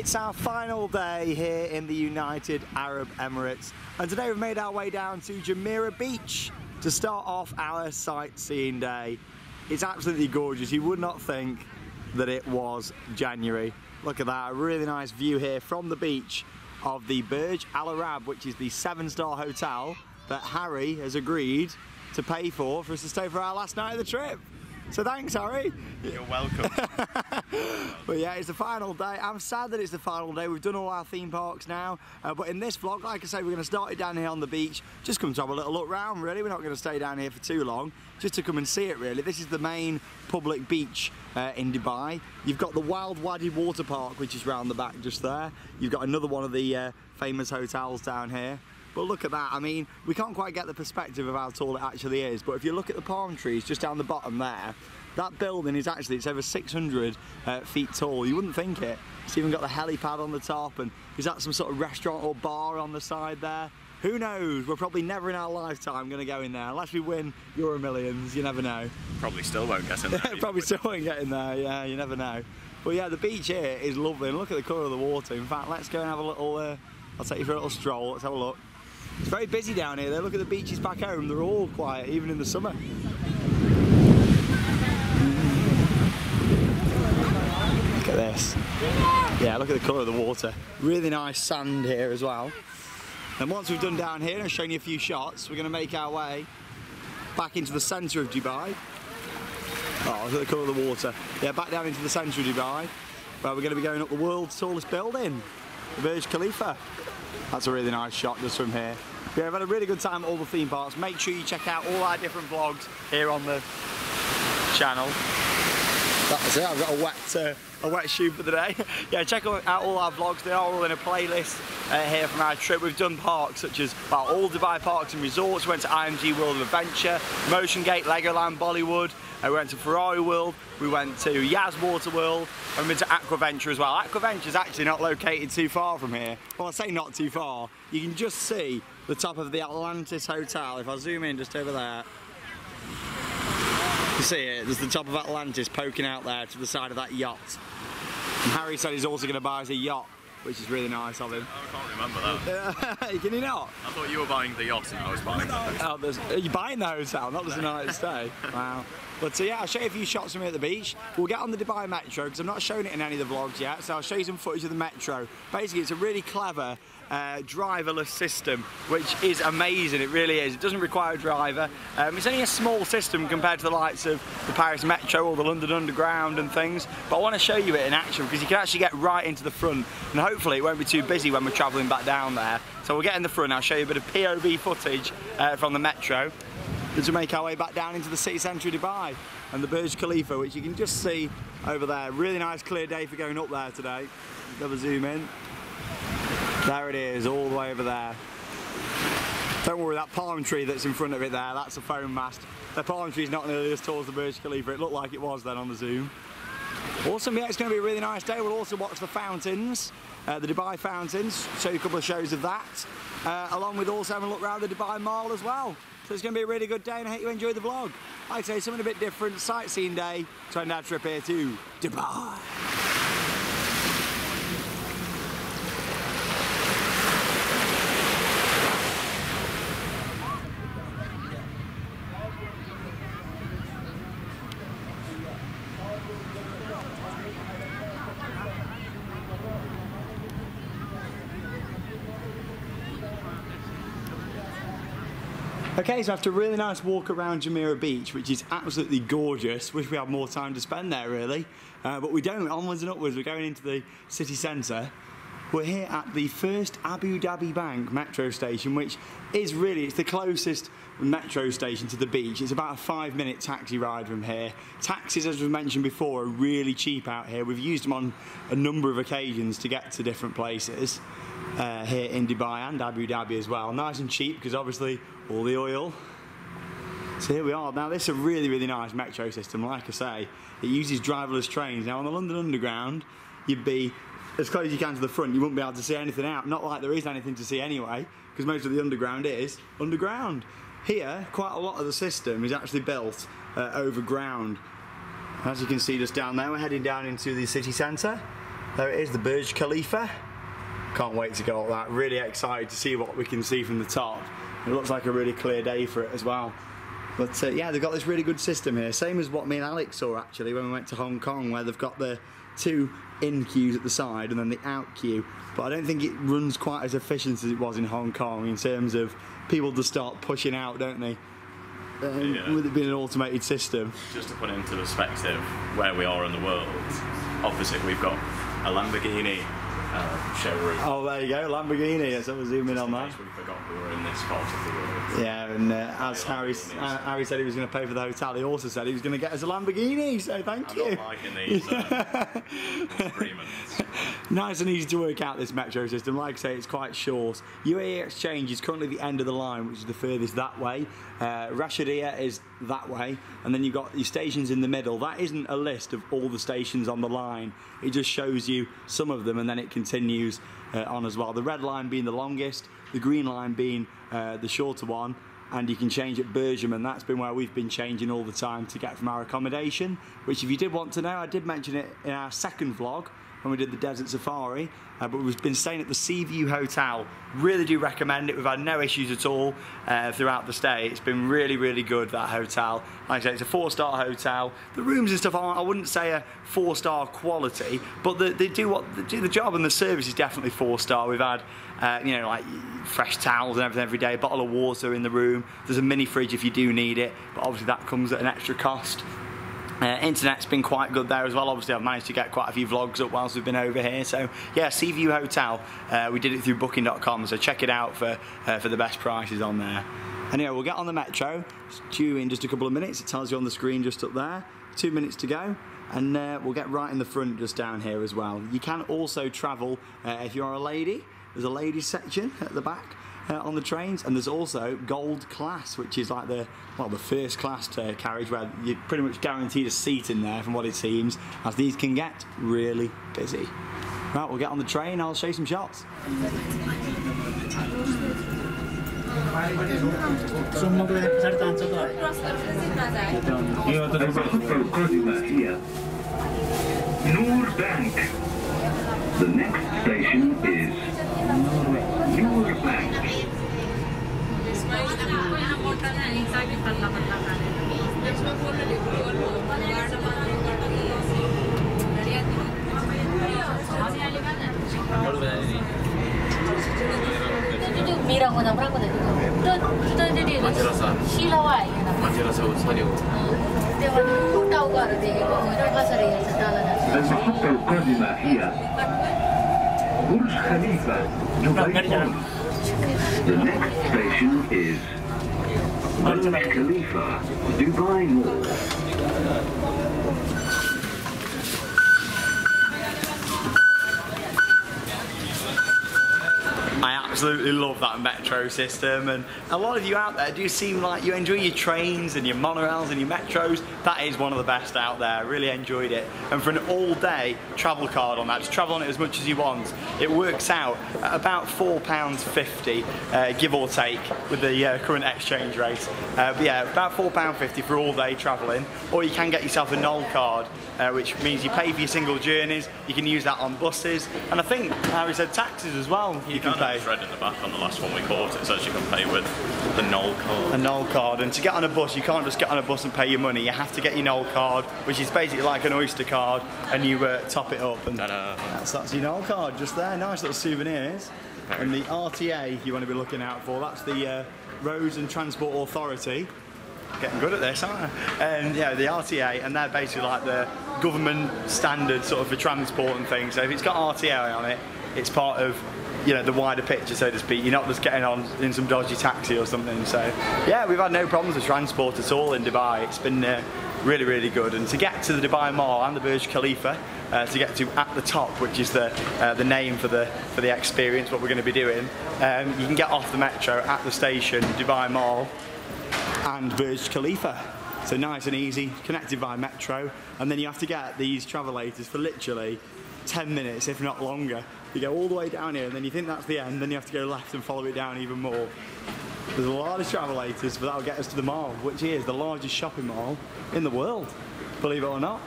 It's our final day here in the United Arab Emirates, and today we've made our way down to Jumeirah Beach to start off our sightseeing day. It's absolutely gorgeous. You would not think that it was January. Look at that, a really nice view here from the beach of the Burj Al Arab, which is the 7-star hotel that Harry has agreed to pay for us to stay for our last night of the trip. So thanks, Harry. You're welcome. But yeah, it's the final day. I'm sad that it's the final day. We've done all our theme parks now. But in this vlog, like I say, we're going to start it down here on the beach. Just come to have a little look round, really. We're not going to stay down here for too long. Just to come and see it, really. This is the main public beach in Dubai. You've got the Wild Wadi Water Park, which is round the back just there. You've got another one of the famous hotels down here. But look at that, I mean, we can't quite get the perspective of how tall it actually is, but if you look at the palm trees just down the bottom there, that building is actually, it's over 600 feet tall. You wouldn't think it. It's even got the helipad on the top, and is that some sort of restaurant or bar on the side there? Who knows? We're probably never in our lifetime going to go in there, unless we win EuroMillions, you never know. Probably still won't get in there. Probably still won't get in there, yeah, you never know. But yeah, the beach here is lovely, and look at the colour of the water. In fact, let's go and have a little, I'll take you for a little stroll, let's have a look. It's very busy down here. They look at the beaches back home, they're all quiet, even in the summer. Look at this. Yeah, look at the colour of the water. Really nice sand here as well. And once we've done down here and shown you a few shots, we're going to make our way back into the centre of Dubai. Oh, look at the colour of the water. Yeah, back down into the centre of Dubai, where we're going to be going up the world's tallest building, the Burj Khalifa. That's a really nice shot just from here. Yeah, I've had a really good time at all the theme parks. Make sure you check out all our different vlogs here on the channel. That's it, I've got a wet shoe for the day. Yeah, check out all our vlogs. They are all in a playlist here from our trip. We've done parks such as, well, all Dubai parks and resorts. We went to IMG World of Adventure, Motiongate, Legoland, Bollywood. We went to Ferrari World, we went to Yaz Water World, and we went to Aquaventure as well. Aquaventure's actually not located too far from here. Well, I say not too far. You can just see the top of the Atlantis Hotel. If I zoom in just over there, you see it, there's the top of Atlantis poking out there to the side of that yacht. And Harry said he's also going to buy us a yacht, which is really nice of him. I can't remember that. Can you not? I thought you were buying the yacht and I was buying the hotel. Oh, you're buying the hotel, not just a night stay. Wow. But so yeah, I'll show you a few shots from here at the beach. We'll get on the Dubai Metro, because I've not shown it in any of the vlogs yet, so I'll show you some footage of the Metro. Basically, it's a really clever driverless system, which is amazing, it really is. It doesn't require a driver. It's only a small system compared to the likes of the Paris Metro or the London Underground and things, but I want to show you it in action, because you can actually get right into the front, and hopefully it won't be too busy when we're travelling back down there. So we'll get in the front, I'll show you a bit of POV footage from the Metro, as we make our way back down into the city centre of Dubai and the Burj Khalifa, which you can just see over there. Really nice clear day for going up there today. Double zoom in. There it is, all the way over there. Don't worry, that palm tree that's in front of it there, that's a foam mast. The palm tree's not nearly as tall as the Burj Khalifa. It looked like it was then on the zoom. Awesome, yeah, it's going to be a really nice day. We'll also watch the fountains, the Dubai Fountains, show you a couple of shows of that, along with also having a look around the Dubai Mall as well. So it's going to be a really good day, and I hope you enjoy the vlog. Like I say, something a bit different, sightseeing day, to end our trip here to Dubai. Okay, so after a really nice walk around Jumeirah Beach, which is absolutely gorgeous, wish we had more time to spend there really, but we don't, onwards and upwards, we're going into the city centre. We're here at the first Abu Dhabi Bank metro station, which is really, it's the closest metro station to the beach. It's about a 5-minute taxi ride from here. Taxis, as we've mentioned before, are really cheap out here. We've used them on a number of occasions to get to different places. Here in Dubai and Abu Dhabi as well. Nice and cheap, because obviously all the oil. So here we are. Now this is a really, really nice metro system. Like I say, it uses driverless trains. Now on the London Underground, you'd be as close as you can to the front. You wouldn't be able to see anything out. Not like there is anything to see anyway, because most of the Underground is underground. Here, quite a lot of the system is actually built over ground. As you can see just down there, we're heading down into the city centre. There it is, the Burj Khalifa. Can't wait to go up that. Really excited to see what we can see from the top. It looks like a really clear day for it as well. But yeah, they've got this really good system here. Same as what me and Alex saw actually when we went to Hong Kong, where they've got the two in queues at the side and then the out queue. But I don't think it runs quite as efficient as it was in Hong Kong in terms of people just start pushing out, don't they? Yeah. With it being an automated system. Just to put into perspective where we are in the world, opposite we've got a Lamborghini showroom. Oh, there you go, Lamborghini. Let's have a zoom in on that. We forgot we were in this part of the world. Yeah, and as Harry said he was going to pay for the hotel, he also said he was going to get us a Lamborghini, so thank you. I'm not liking these agreements. Nice and easy to work out, this metro system. Like I say, it's quite short. UAE Exchange is currently the end of the line, which is the furthest that way. Rashadia is that way, and then you've got your stations in the middle. That isn't a list of all the stations on the line, it just shows you some of them, and then it continues on as well. The red line being the longest, the green line being the shorter one, and you can change at Bergham, and that's been where we've been changing all the time to get from our accommodation, which if you did want to know, I did mention it in our second vlog, when we did the desert safari, but we've been staying at the Seaview Hotel. Really do recommend it. We've had no issues at all throughout the stay. It's been really, really good, that hotel. Like I say, it's a 4-star hotel. The rooms and stuff aren't, I wouldn't say a 4-star quality, but they do the job, and the service is definitely 4-star. We've had, you know, like fresh towels and everything every day, a bottle of water in the room. There's a mini fridge if you do need it, but obviously that comes at an extra cost. Internet's been quite good there as well. Obviously I've managed to get quite a few vlogs up whilst we've been over here, so yeah, Seaview Hotel, we did it through booking.com, so check it out for the best prices on there. Anyway, we'll get on the metro. It's due in just a couple of minutes. It tells you on the screen just up there, 2 minutes to go, and we'll get right in the front just down here as well. You can also travel if you are a lady. There's a ladies section at the back on the trains, and there's also gold class, which is like the, well, the first class carriage, where you're pretty much guaranteed a seat in there from what it seems, as these can get really busy. Right, we'll get on the train and I'll show you some shots. The next station is Burj Khalifa, Dubai Mall. The next station is Burj Khalifa, Dubai Mall. I absolutely love that metro system, and a lot of you out there do seem like you enjoy your trains and your monorails and your metros. That is one of the best out there. Really enjoyed it. And for an all-day travel card on that, just travel on it as much as you want. It works out at about £4.50, give or take, with the current exchange rate. But yeah, about £4.50 for all-day travelling. Or you can get yourself a NOL card, which means you pay for your single journeys. You can use that on buses, and I think Harry said taxis as well. You can pay. It's red in the back on the last one we caught. It says you can pay with the NOL card. A NOL card, and to get on a bus, you can't just get on a bus and pay your money. You have to get your NOL card, which is basically like an Oyster card, and you top it up. And that's your NOL card just there. Nice little souvenirs. And the RTA you want to be looking out for. That's the Roads and Transport Authority. Getting good at this, aren't I? And yeah, the RTA, and they're basically like the government standard sort of for transport and things. So if it's got RTA on it, it's part of, you know, the wider picture, so to speak. You're not just getting on in some dodgy taxi or something. So yeah, we've had no problems with transport at all in Dubai. It's been really, really good. And to get to the Dubai Mall and the Burj Khalifa, to get to At The Top, which is the name for the experience, what we're going to be doing, you can get off the metro at the station, Dubai Mall and Burj Khalifa. So nice and easy, connected by metro, and then you have to get these travelators for literally 10 minutes, if not longer. You go all the way down here, and then you think that's the end, then you have to go left and follow it down even more. There's a lot of travelators, but that'll get us to the mall, which is the largest shopping mall in the world, believe it or not.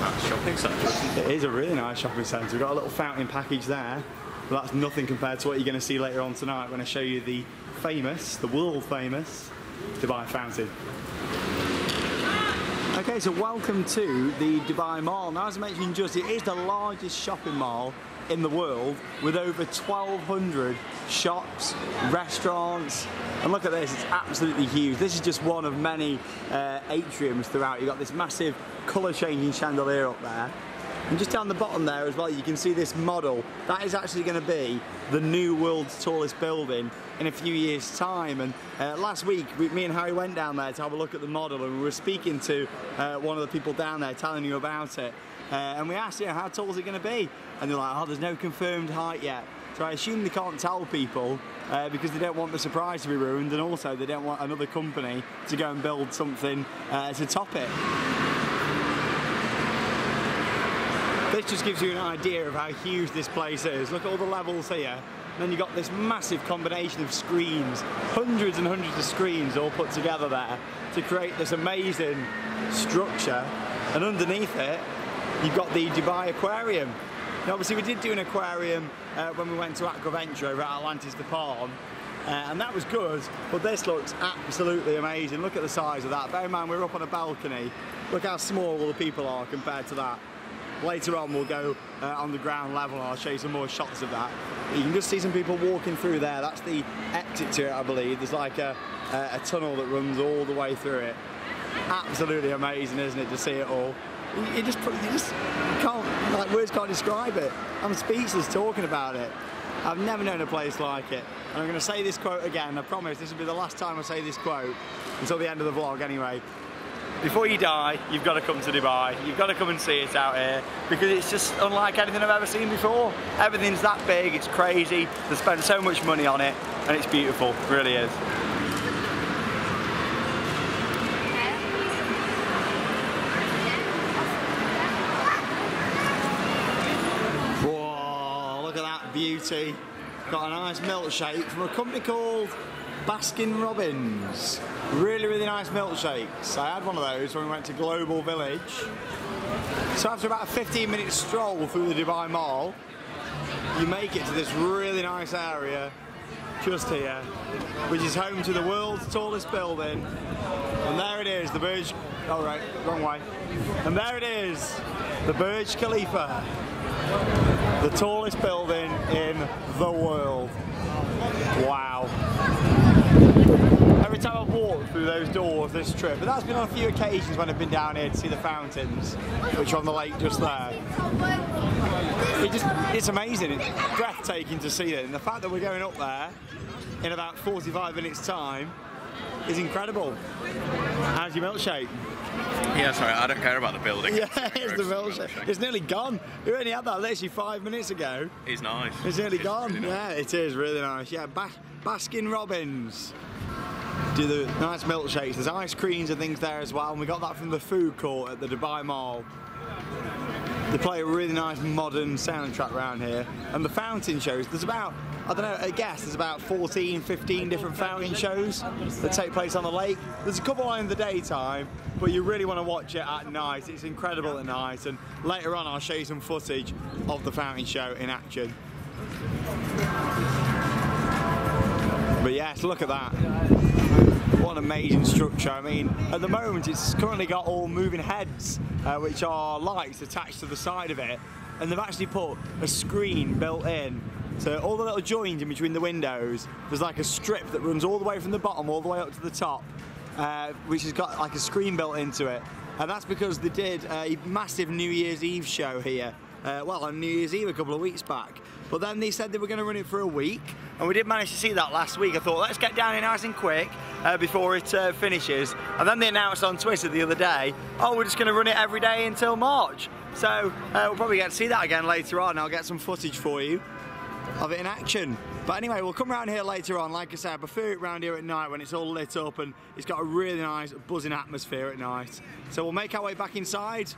That's a nice shopping centre. It is a really nice shopping centre. We've got a little fountain package there, but that's nothing compared to what you're going to see later on tonight when I show you the famous, the world famous Dubai Fountain. Okay, so welcome to the Dubai Mall. Now, as I mentioned just, it is the largest shopping mall in the world with over 1,200 shops, restaurants, and look at this, it's absolutely huge. This is just one of many atriums throughout. You've got this massive colour changing chandelier up there. And just down the bottom there as well, you can see this model. That is actually going to be the new world's tallest building in a few years' time. And last week, me and Harry went down there to have a look at the model, and we were speaking to one of the people down there telling you about it. And we asked, you know, how tall is it going to be? And they're like, oh, there's no confirmed height yet. So I assume they can't tell people because they don't want the surprise to be ruined, and also they don't want another company to go and build something to top it. This just gives you an idea of how huge this place is. Look at all the levels here. And then you've got this massive combination of screens, hundreds and hundreds of screens all put together there to create this amazing structure. And underneath it, you've got the Dubai Aquarium. Now, obviously, we did do an aquarium when we went to Aquaventure over at Atlantis The Palm, and that was good, but this looks absolutely amazing. Look at the size of that. Bear in mind, we're up on a balcony. Look how small all the people are compared to that. Later on, we'll go on the ground level and I'll show you some more shots of that. You can just see some people walking through there. That's the exit to it, I believe. There's like a tunnel that runs all the way through it. Absolutely amazing, isn't it, to see it all? You just can't, like, words can't describe it. I'm speechless talking about it. I've never known a place like it. And I'm going to say this quote again. I promise this will be the last time I say this quote until the end of the vlog anyway. Before you die, you've got to come to Dubai. You've got to come and see it out here because it's just unlike anything I've ever seen before. Everything's that big, it's crazy. They spend so much money on it and it's beautiful, it really is. Whoa, look at that beauty. Got a nice milkshake from a company called Baskin Robbins. Really, really nice milkshakes. I had one of those when we went to Global Village. So after about a 15-minute stroll through the Dubai Mall, you make it to this really nice area just here, which is home to the world's tallest building. And there it is, the Burj... Oh, right, wrong way. And there it is, the Burj Khalifa, the tallest building in the world. Wow. Every time I've walked through those doors this trip, but that's been on a few occasions when I've been down here to see the fountains, which are on the lake just there. It's amazing, it's breathtaking to see it, and the fact that we're going up there in about 45 minutes time is incredible. How's your milkshake? Yeah, sorry, I don't care about the building. Yeah, it's the milkshake. It's nearly gone. We only had that literally 5 minutes ago. It's nice. It's nearly gone. Really nice. Yeah, it is really nice. Yeah, Baskin Robbins do the nice milkshakes. There's ice creams and things there as well, and we got that from the food court at the Dubai Mall. They play a really nice modern soundtrack around here, and the fountain shows. There's about, I don't know, I guess there's about 14, 15 different fountain shows that take place on the lake. There's a couple in the daytime, but you really want to watch it at night. It's incredible at night, and later on I'll show you some footage of the fountain show in action. But yes, look at that. What an amazing structure. I mean, at the moment it's currently got all moving heads, which are lights attached to the side of it, and they've actually put a screen built in. So all the little joins in between the windows, there's like a strip that runs all the way from the bottom all the way up to the top, which has got like a screen built into it. And that's because they did a massive New Year's Eve show here. Well, on New Year's Eve a couple of weeks back. But then they said they were going to run it for a week, and we did manage to see that last week. I thought, let's get down here nice and quick before it finishes. And then they announced on Twitter the other day, oh, we're just going to run it every day until March. So we'll probably get to see that again later on. I'll get some footage for you of it in action. But anyway, we'll come round here later on. Like I said, I prefer it round here at night when it's all lit up and it's got a really nice buzzing atmosphere at night. So we'll make our way back inside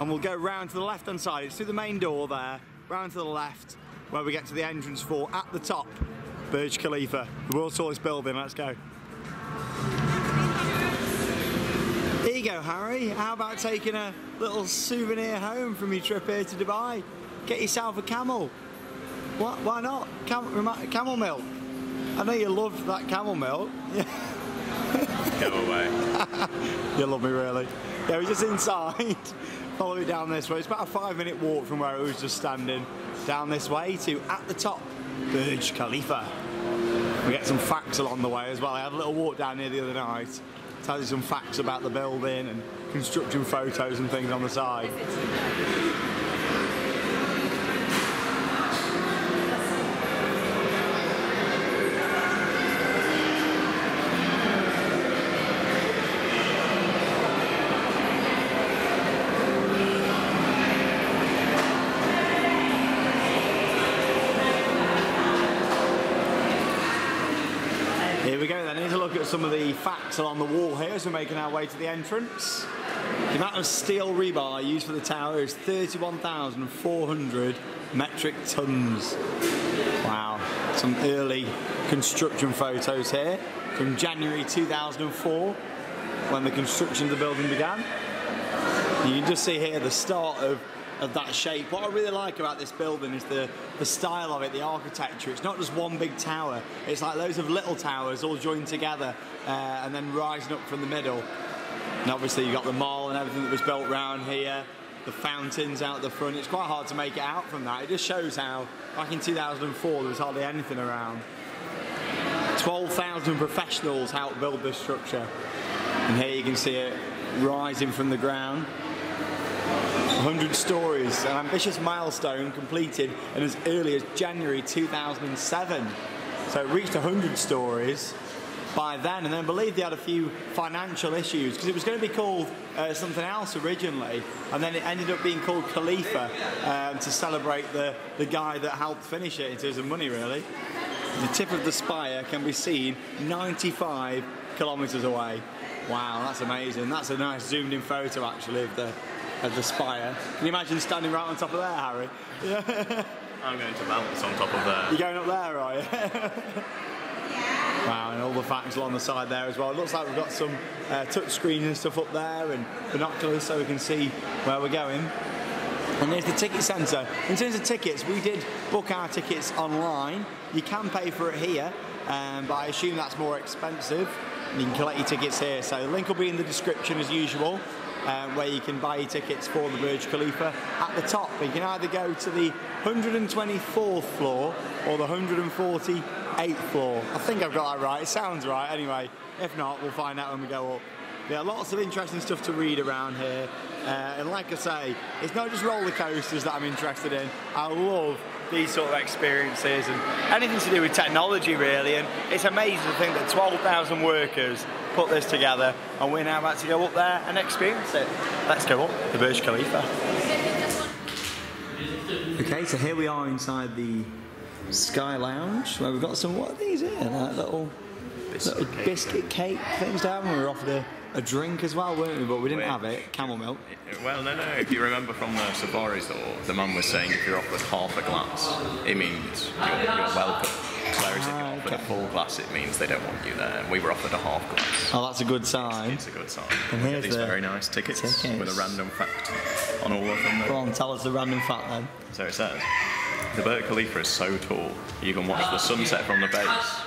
and we'll go round to the left hand side. It's through the main door there, round to the left, where we get to the entrance for, at the top, Burj Khalifa, the world's tallest building. Let's go. There you go, Harry. How about taking a little souvenir home from your trip here to Dubai? Get yourself a camel. What? Why not? Camel milk. I know you love that camel milk. Camel way. You love me, really. Yeah, we're just inside. Follow me down this way. It's about a 5-minute walk from where I was just standing. Down this way to, at the top, Burj Khalifa. We get some facts along the way as well. I had a little walk down here the other night. Tells you some facts about the building and construction photos and things on the side. Some of the facts along the wall here as we're making our way to the entrance. The amount of steel rebar used for the tower is 31,400 metric tons. Wow, some early construction photos here from January 2004 when the construction of the building began. You can just see here the start of that shape. What I really like about this building is the style of it, the architecture. It's not just one big tower, it's like loads of little towers all joined together and then rising up from the middle. And obviously you've got the mall and everything that was built round here, the fountains out the front. It's quite hard to make it out from that. It just shows how back in 2004 there was hardly anything around. 12,000 professionals helped build this structure. And here you can see it rising from the ground. 100 stories, an ambitious milestone completed in as early as January 2007. So it reached 100 stories by then, and then I believe they had a few financial issues because it was going to be called something else originally, and then it ended up being called Khalifa to celebrate the guy that helped finish it in terms of money, really. The tip of the spire can be seen 95 kilometres away. Wow, that's amazing. That's a nice zoomed-in photo, actually, of the spire. Can you imagine standing right on top of there, Harry? Yeah. I'm going to bounce on top of there. You're going up there, are you? Yeah. Wow, and all the facts along the side there as well. It looks like we've got some touch screens and stuff up there and binoculars so we can see where we're going. And there's the ticket centre. In terms of tickets, we did book our tickets online. You can pay for it here, but I assume that's more expensive. And you can collect your tickets here. So the link will be in the description as usual. Where you can buy your tickets for the Burj Khalifa at the top. You can either go to the 124th floor or the 148th floor. I think I've got that right. It sounds right. Anyway, if not, we'll find out when we go up. There are lots of interesting stuff to read around here. And like I say, it's not just roller coasters that I'm interested in. I love these sort of experiences and anything to do with technology, really. And it's amazing to think that 12,000 workers put this together, and we're now about to go up there and experience it. Let's go up the Burj Khalifa. Okay, so here we are inside the Sky Lounge, where we've got some, what are these here? Like little biscuit cake things down. We were offered a drink as well, weren't we? But we didn't have it. Camel milk. Well, no. If you remember from the safaris, though, the man was saying if you're offered half a glass, it means you're welcome. Whereas if you're offered a full glass, it means they don't want you there. We were offered a half glass. Oh, that's a good sign. It's a good sign. And here's these very nice tickets with a random fact on all of them. Go on, tell us the random fact then. So it says the Burj Khalifa is so tall you can watch the sunset from the base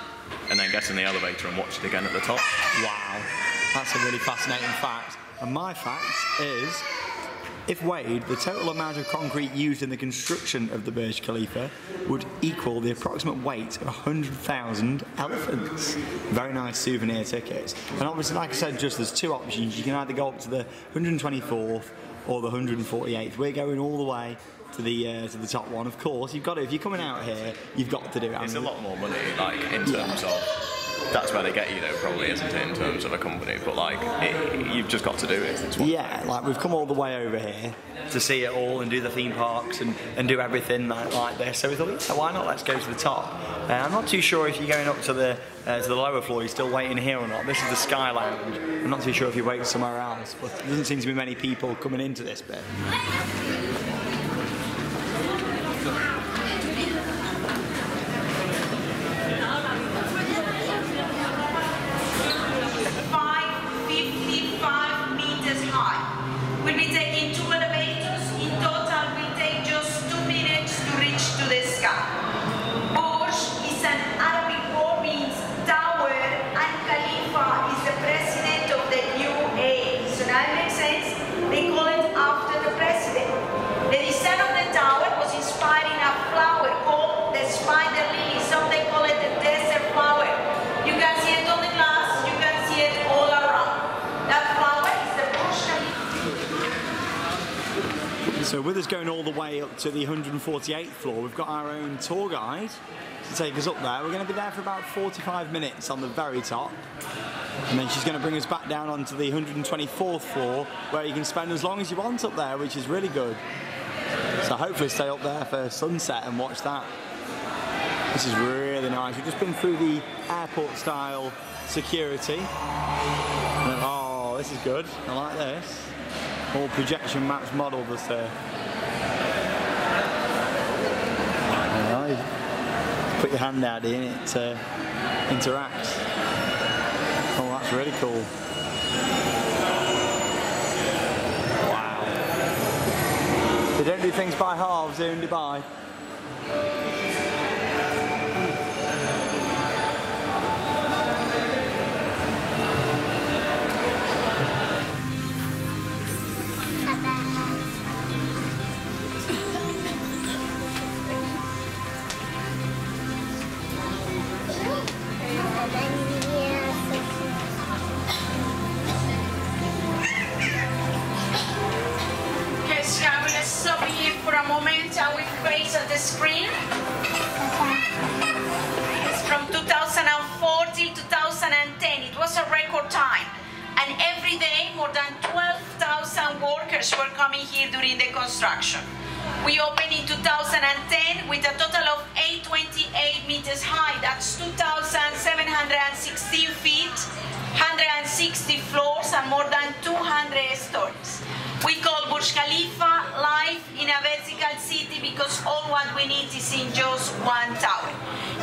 and then get in the elevator and watch it again at the top. Wow. That's a really fascinating fact. And my fact is, if weighed, the total amount of concrete used in the construction of the Burj Khalifa would equal the approximate weight of 100,000 elephants. Very nice souvenir tickets. And obviously, like I said, just there's two options. You can either go up to the 124th or the 148th. We're going all the way to the top one, of course. You've got to, if you're coming out here, you've got to do it. It's a lot more money, like, in terms of... That's where they get you, though, probably, isn't it, in terms of a company? But, like, you've just got to do it. Yeah, like, we've come all the way over here to see it all and do the theme parks and do everything like this. So we thought, yeah, why not? Let's go to the top. I'm not too sure if you're going up to the lower floor, you're still waiting here or not. This is the Sky Lounge. I'm not too sure if you're waiting somewhere else, but there doesn't seem to be many people coming into this bit. So with us going all the way up to the 148th floor, we've got our own tour guide to take us up there. We're going to be there for about 45 minutes on the very top. And then she's going to bring us back down onto the 124th floor, where you can spend as long as you want up there, which is really good. So hopefully stay up there for sunset and watch that. This is really nice. We've just been through the airport-style security. And, oh, this is good. I like this. All projection maps modelled us here. Put your hand out in it interacts. Oh, that's really cool. Wow. They don't do things by halves here in Dubai. The screen. It's from 2004 till 2010. It was a record time, and every day more than 12,000 workers were coming here during the construction. We opened in 2010 with a total of 828 meters high. That's 2,716 feet, 160 floors, and more than 200 stories. We call Burj Khalifa life in a vertical city because all what we need is in just one tower.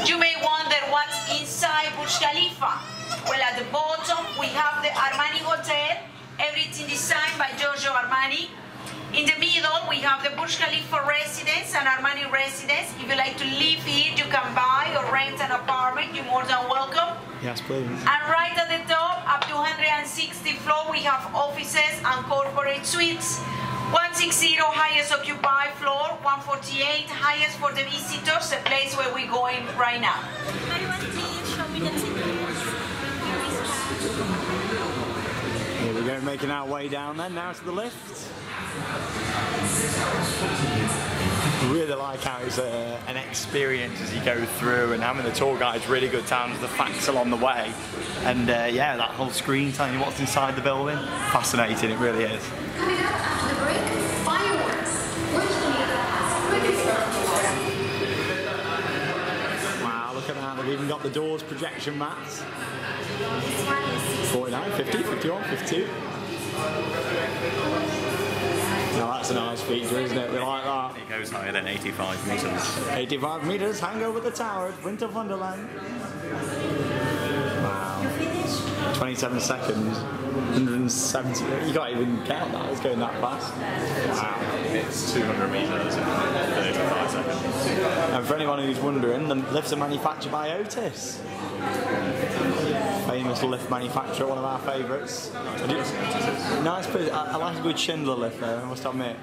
You may wonder what's inside Burj Khalifa. Well, at the bottom we have the Armani Hotel, everything designed by Giorgio Armani. In the middle we have the Burj Khalifa residence and Armani residence. If you like to live here, you can buy or rent an apartment. You're more than welcome. Yes, please. And right at the top, up to 160 floor, we have offices and corporate suites. 160 highest occupied floor, 148 highest for the visitors, the place where we're going right now. Here we go, making our way down then, now to the lift. Really like how it's an experience as you go through, and having the tour guide's really good times, the facts along the way, and yeah, that whole screen telling you what's inside the building. Fascinating, it really is. Coming up after the break, fireworks. Wow, look at that, they've even got the doors projection mats. 49, 50, 51, 52. Now that's a nice feature, isn't it? We like that. It goes higher than 85 metres. 85 metres, hang over the tower at Winter Wonderland. Wow. 27 seconds, 170. You can't even count that, it's going that fast. Wow. It's 200 metres in 35 seconds. And for anyone who's wondering, the lifts are manufactured by Otis. Famous lift manufacturer, one of our favourites. Nice place. I like a good Schindler lift though, I must admit.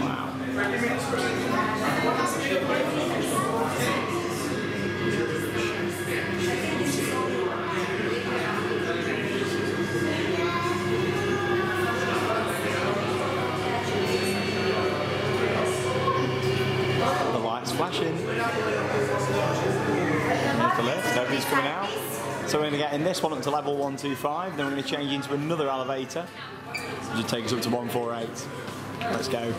Wow. The light's flashing. There's the lift, nobody's coming out. So we're going to get in this one up to level 125, then we're going to change into another elevator, which will take us up to 148. Let's go.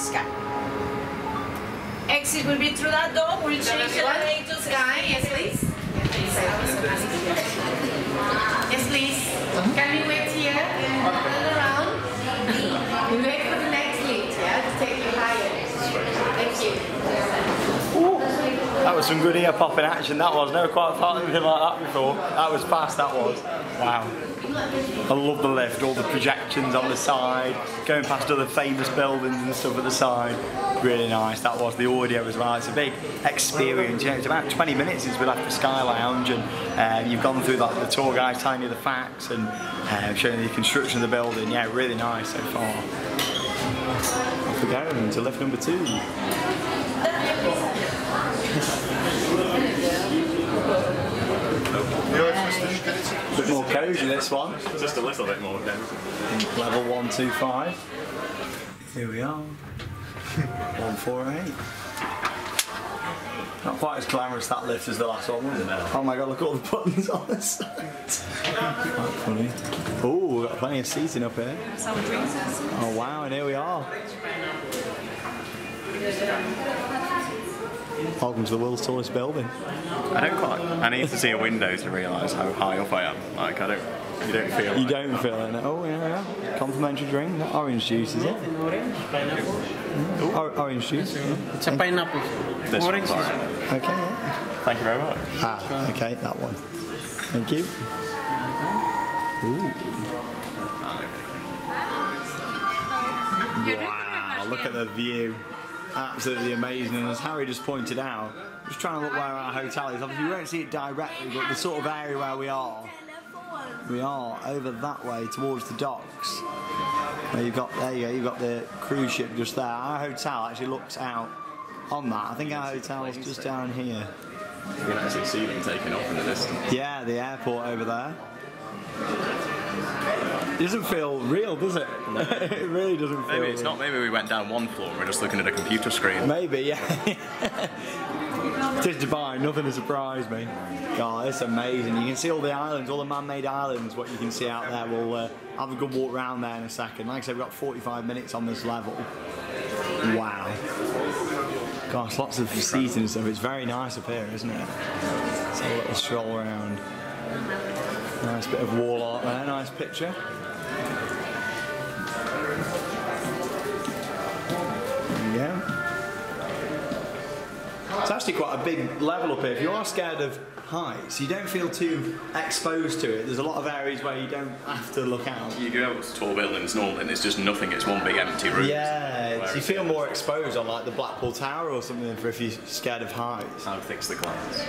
sky. Exit will be through that door. We'll change the way to sky. Yes, please. Yes, please. Can we wait here and turn around? We wait for the next lift, yeah, to take you higher. Thank you. Ooh, that was some good ear popping action. That was never quite thought of anything like that before. That was fast. That was wow. I love the lift, all the projections on the side, going past other famous buildings and stuff at the side. Really nice, that was the audio as well. It's a big experience, you know, it's about 20 minutes since we left the Sky Lounge, and you've gone through like, the tour guide telling you the facts and showing you the construction of the building. Yeah, really nice so far. Off we go to lift number 2. A bit more cozy this one. Just a little bit more cozy. Level 125. Here we are. 148. Not quite as glamorous that lift as the last one, was it? Oh my god, look at all the buttons on this side. Quite funny. Ooh, got plenty of seating up here. Oh wow, and here we are. Welcome to the world's tallest building. I need to see a window to realise how high up I am. Like, You don't feel it. Oh, yeah, yeah. Complimentary drink. That orange juice, is it? Orange, pineapple. Mm. Orange juice. Yeah. It's a pineapple. This orange juice. Okay, yeah. Thank you very much. Ah, okay, that one. Thank you. Ooh. Wow, look at the view. Absolutely amazing, and as Harry just pointed out, just trying to look where our hotel is. Obviously, you won't see it directly, but the sort of area where we are over that way towards the docks. Where you've got, there you go, you've got the cruise ship just there. Our hotel actually looks out on that. I think our hotel is just down here. You can actually see them taking off in the distance. Yeah, the airport over there. It doesn't feel real, does it? No. It really doesn't feel real. It's not, maybe we went down one floor and we're just looking at a computer screen. Maybe, yeah. It is Dubai, nothing to surprise me. God, it's amazing. You can see all the islands, all the man-made islands, what you can see out there. We'll have a good walk around there in a second. Like I said, we've got 45 minutes on this level. Wow. Gosh, lots of seating and stuff. It's very nice up here, isn't it? Let's have a little stroll around. Nice bit of wall art there, nice picture. Yeah. It's actually quite a big level up here. If you are scared of heights, you don't feel too exposed to it. There's a lot of areas where you don't have to look out. You go up to tall buildings normally and it's just nothing, it's one big empty room. Yeah, so you feel more exposed on like the Blackpool Tower or something for if you're scared of heights. How thick's the glass?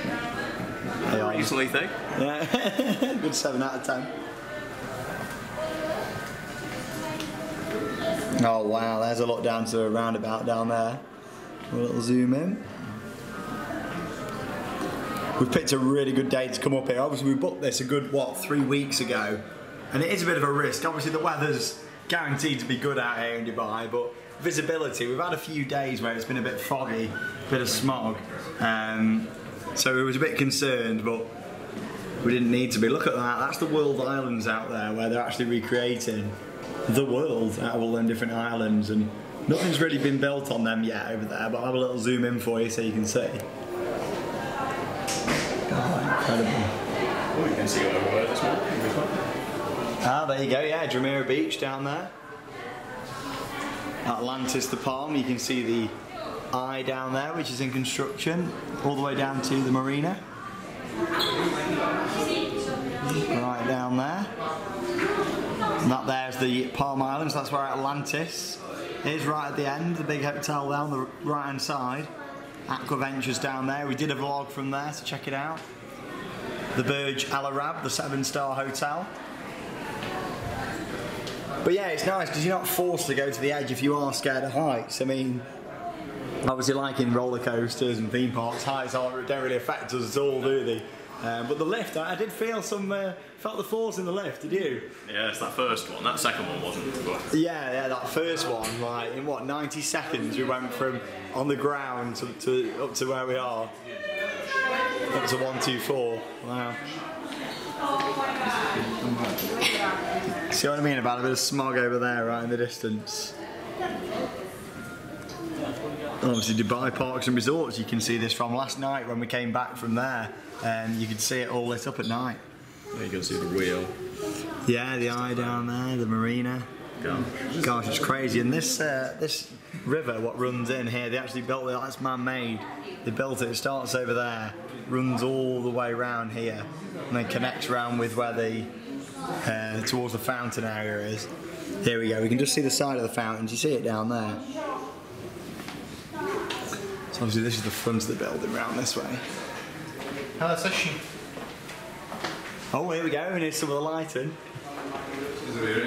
They are. Reasonably thick. Yeah, good 7 out of 10. Oh wow, there's a lot down to a roundabout down there. A little zoom in. We've picked a really good day to come up here. Obviously we booked this a good, what, 3 weeks ago. And it is a bit of a risk. Obviously the weather's guaranteed to be good out here in Dubai, but visibility, we've had a few days where it's been a bit foggy, a bit of smog. So we was a bit concerned, but we didn't need to be. Look at that, that's the world islands out there where they're actually recreating the world out of all them different islands, and nothing's really been built on them yet over there, but I'll have a little zoom in for you so you can see. God, incredible. Oh, you can see over there this morning. Ah, there you go, yeah, Jumeirah Beach down there. Atlantis The Palm, you can see the eye down there, which is in construction, all the way down to the marina. Right down there. And that there's the Palm Islands, that's where Atlantis is, right at the end, the big hotel there on the right hand side. Aquaventure's down there, we did a vlog from there, so check it out. The Burj Al Arab, the 7-star hotel. But yeah, it's nice because you're not forced to go to the edge if you are scared of heights. I mean, obviously, like in roller coasters and theme parks, heights don't really affect us at all, do they? But the lift, I did feel some, felt the falls in the lift, did you? Yeah, it's that first one. That second one wasn't. But... yeah, yeah, that first one, like in what, 90 seconds we went from on the ground to up to where we are. Up to 124, wow. See what I mean about a bit of smog over there, right in the distance? obviously Dubai Parks and Resorts. You can see this from last night when we came back from there, and you can see it all lit up at night. Yeah, you can see the wheel. Yeah, the eye down there, the marina. Gosh, it's crazy. And this this river, what runs in here, they actually built it. That's man-made. They built it. It starts over there, runs all the way round here, and then connects round with where the towards the fountain area is. Here we go. We can just see the side of the fountains. You see it down there. So obviously, this is the front of the building round this way. Hello, Sashi. Oh, here we go, and here's some of the lighting.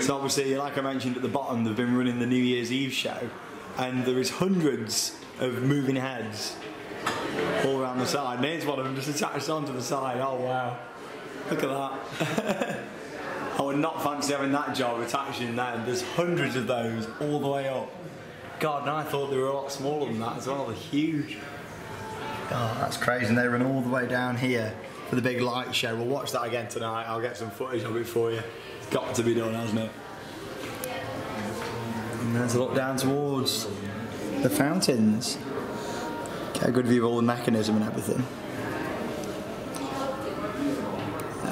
So obviously, like I mentioned at the bottom, they've been running the New Year's Eve show, and there is hundreds of moving heads all around the side. And here's one of them just attached onto the side. Oh wow, look at that. I would not fancy having that job attaching that. There's hundreds of those all the way up. God, and I thought they were a lot smaller than that as well. They're huge. God, that's crazy. And they run all the way down here for the big light show. We'll watch that again tonight. I'll get some footage of it for you. Got to be done, hasn't it? And there's a look down towards the fountains. Get a good view of all the mechanism and everything.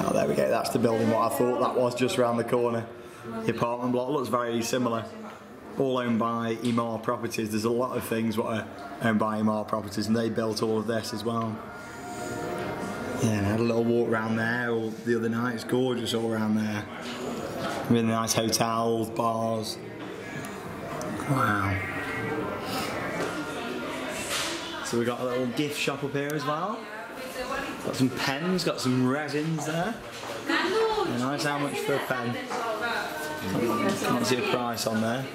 Oh, there we go, that's the building what I thought that was just around the corner. The apartment block looks very similar. All owned by Emaar Properties. There's a lot of things what are owned by Emaar Properties, and they built all of this as well. Yeah, I had a little walk around there all the other night. It's gorgeous all around there. Really nice hotels, bars. Wow. So we got a little gift shop up here as well. Got some pens, got some resins there. Yeah, nice, how much for a pen? Can't see a price on there.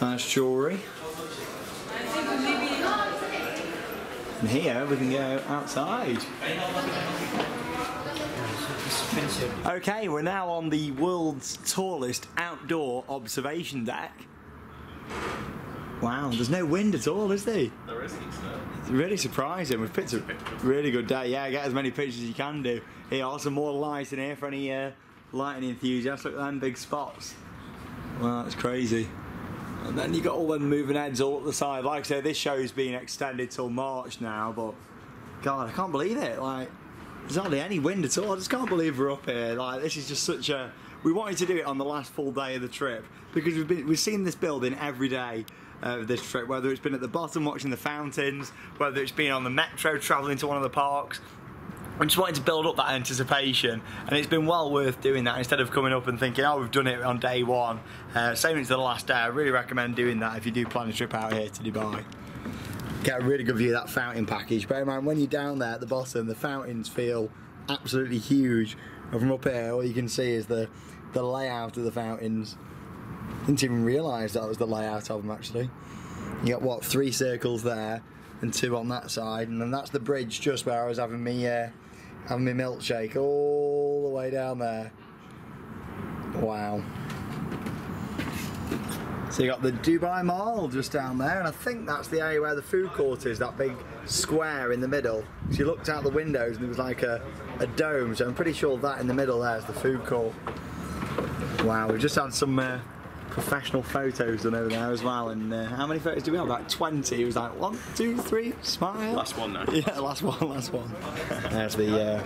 Nice jewellery. And here we can go outside. Okay, we're now on the world's tallest outdoor observation deck. Wow, there's no wind at all, is there? There isn't, so. It's really surprising. We've picked a really good day. Yeah, get as many pictures as you can do. Here are some more lights in here for any lighting enthusiasts. Look at them big spots. Wow, that's crazy. And then you got all them moving heads all up the side. Like I said, this show's been extended till March now, but God, I can't believe it. Like, there's hardly any wind at all. I just can't believe we're up here. Like, this is just such a... We wanted to do it on the last full day of the trip because we've seen this building every day of this trip, whether it's been at the bottom watching the fountains, whether it's been on the metro travelling to one of the parks. I just wanted to build up that anticipation, and it's been well worth doing that instead of coming up and thinking, oh, we've done it on day one. Saving it to the last day. I really recommend doing that if you do plan a trip out here to Dubai. Get a really good view of that fountain package. Bear in mind, when you're down there at the bottom, the fountains feel absolutely huge. And from up here, all you can see is the layout of the fountains. Didn't even realise that was the layout of them, actually. You got, what, 3 circles there and 2 on that side, and then that's the bridge just where I was having me... having my milkshake all the way down there. Wow. So you got the Dubai Mall just down there, and I think that's the area where the food court is, that big square in the middle. So you looked out the windows and there was like a dome, so I'm pretty sure that in the middle there is the food court. Wow, we've just had some professional photos done over there as well, and how many photos do we have? Like 20. It was like 1, 2, 3, smile. Last one now. Yeah, last one. There's the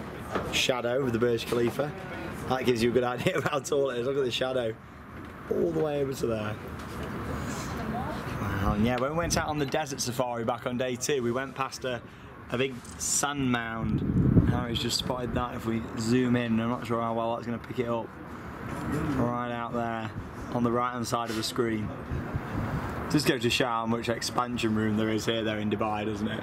shadow of the Burj Khalifa. That gives you a good idea of how tall it is. Look at the shadow all the way over to there. Wow, and yeah, when we went out on the desert safari back on day 2, we went past a big sand mound. Harry's just spotted that. If we zoom in, I'm not sure how well that's going to pick it up. Right out there on the right hand side of the screen. Just go to show how much expansion room there is here though in Dubai, doesn't it?